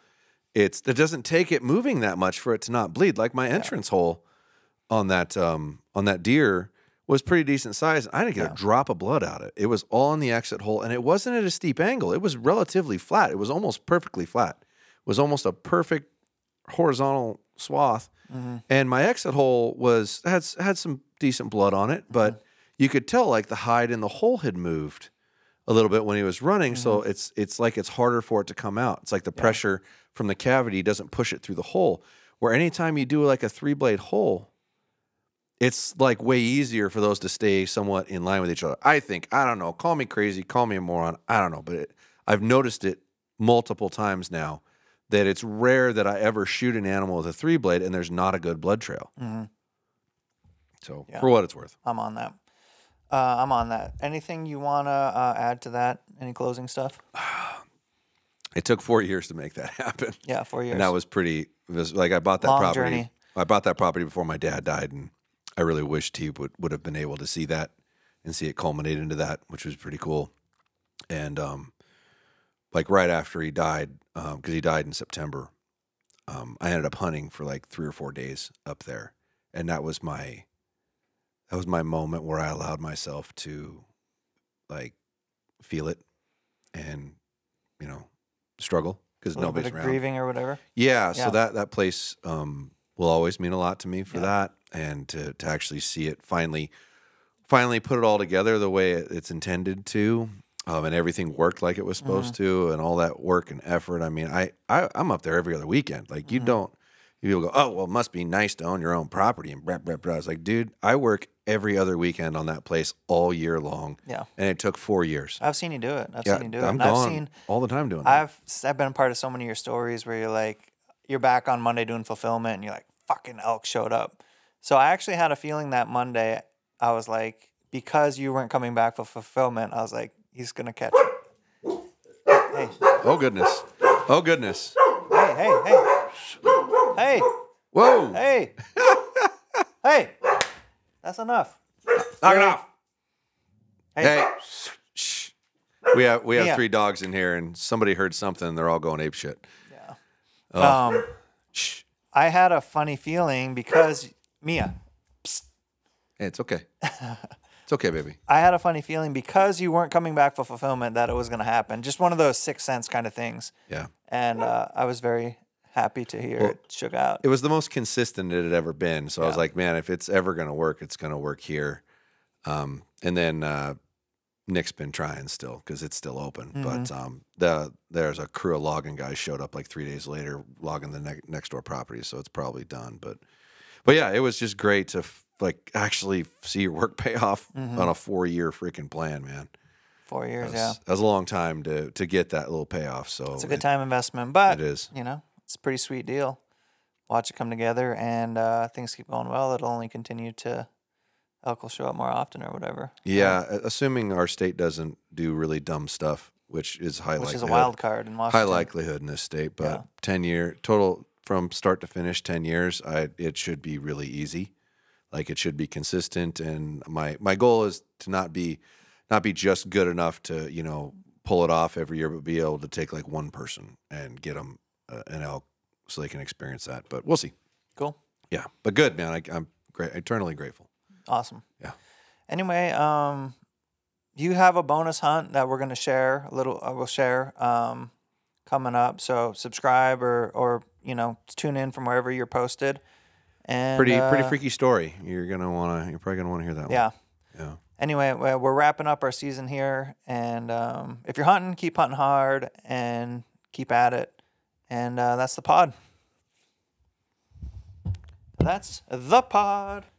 it's, it doesn't take it moving that much for it to not bleed. Like my entrance yeah. hole on that um, on that deer was pretty decent size. I didn't get yeah. a drop of blood out of it. It was all in the exit hole, and it wasn't at a steep angle. It was relatively flat. It was almost perfectly flat. It was almost a perfect horizontal swath. Mm-hmm. And my exit hole was had, had some decent blood on it, but mm-hmm. you could tell like the hide in the hole had moved a little bit when he was running, mm-hmm. so it's, it's like it's harder for it to come out. It's like the yeah. pressure from the cavity doesn't push it through the hole, where anytime you do like a three-blade hole, it's like way easier for those to stay somewhat in line with each other. I think, I don't know, call me crazy, call me a moron, I don't know, but it, I've noticed it multiple times now that it's rare that I ever shoot an animal with a three blade and there's not a good blood trail. Mm-hmm. So yeah. for what it's worth. I'm on that. Uh, I'm on that. Anything you want to uh, add to that? Any closing stuff? It took four years to make that happen. Yeah, four years. And that was pretty, was like I bought that Long property. Journey. I bought that property before my dad died, and I really wished he would, would have been able to see that and see it culminate into that, which was pretty cool. And um, like right after he died, because um, he died in September, um, I ended up hunting for like three or four days up there, and that was my that was my moment where I allowed myself to like feel it and you know struggle because nobody's around. Grieving or whatever. Yeah, yeah. So that that place um, will always mean a lot to me for yeah. that. And to, to actually see it finally, finally put it all together the way it's intended to, um, and everything worked like it was supposed mm-hmm. to, and all that work and effort. I mean, I, I I'm up there every other weekend. Like you mm-hmm. don't, people go, oh well, it must be nice to own your own property and brap brap brap. I was like, dude, I work every other weekend on that place all year long. Yeah, and it took four years. I've seen you do it. I've yeah, seen you do I'm it. I'm gone I've seen, all the time doing. I've that. I've been a part of so many of your stories where you're like, you're back on Monday doing fulfillment, and you're like, fucking elk showed up. So I actually had a feeling that Monday, I was like, because you weren't coming back for fulfillment, I was like, he's going to catch it. Hey. Oh, goodness. Oh, goodness. Hey, hey, hey. Hey. Whoa. Hey. Hey. That's enough. Knock it off. Hey. Hey. Shh. We have, we have yeah. three dogs in here, and somebody heard something, and they're all going ape shit. Yeah. Oh. Um, Shh. I had a funny feeling because... Mia. Psst. Hey, it's okay. It's okay, baby. I had a funny feeling because you weren't coming back for fulfillment that it was going to happen. Just one of those sixth sense kind of things. Yeah. And uh, I was very happy to hear well, it shook out. It was the most consistent it had ever been. So yeah. I was like, man, if it's ever going to work, it's going to work here. Um, and then uh, Nick's been trying still because it's still open. Mm-hmm. But um, the there's a crew of logging guys showed up like three days later logging the ne next door property. So it's probably done, but... But yeah, it was just great to like actually see your work pay off mm-hmm. on a four-year freaking plan, man. Four years, that was, yeah. That was a long time to to get that little payoff. So it's a good it, time investment, but it is. You know, it's a pretty sweet deal. Watch it come together, and uh, things keep going well. It'll only continue to elk will show up more often or whatever. Yeah, yeah, assuming our state doesn't do really dumb stuff, which is high which likelihood. Which is a wild card in Washington. High likelihood in this state, but yeah. ten year total. From start to finish, ten years, I, it should be really easy. Like it should be consistent. And my, my goal is to not be, not be just good enough to, you know, pull it off every year, but be able to take like one person and get them uh, an elk so they can experience that, but we'll see. Cool. Yeah. But good, man. I, I'm great. Eternally grateful. Awesome. Yeah. Anyway, um, you have a bonus hunt that we're going to share a little, I uh, will share, um, coming up. So subscribe or, or, you know, tune in from wherever you're posted. And pretty, uh, pretty freaky story. You're gonna wanna, you're probably gonna wanna hear that. Yeah. One. Yeah. anyway, we're wrapping up our season here. And um, if you're hunting, keep hunting hard and keep at it. And uh, that's the pod. That's the pod.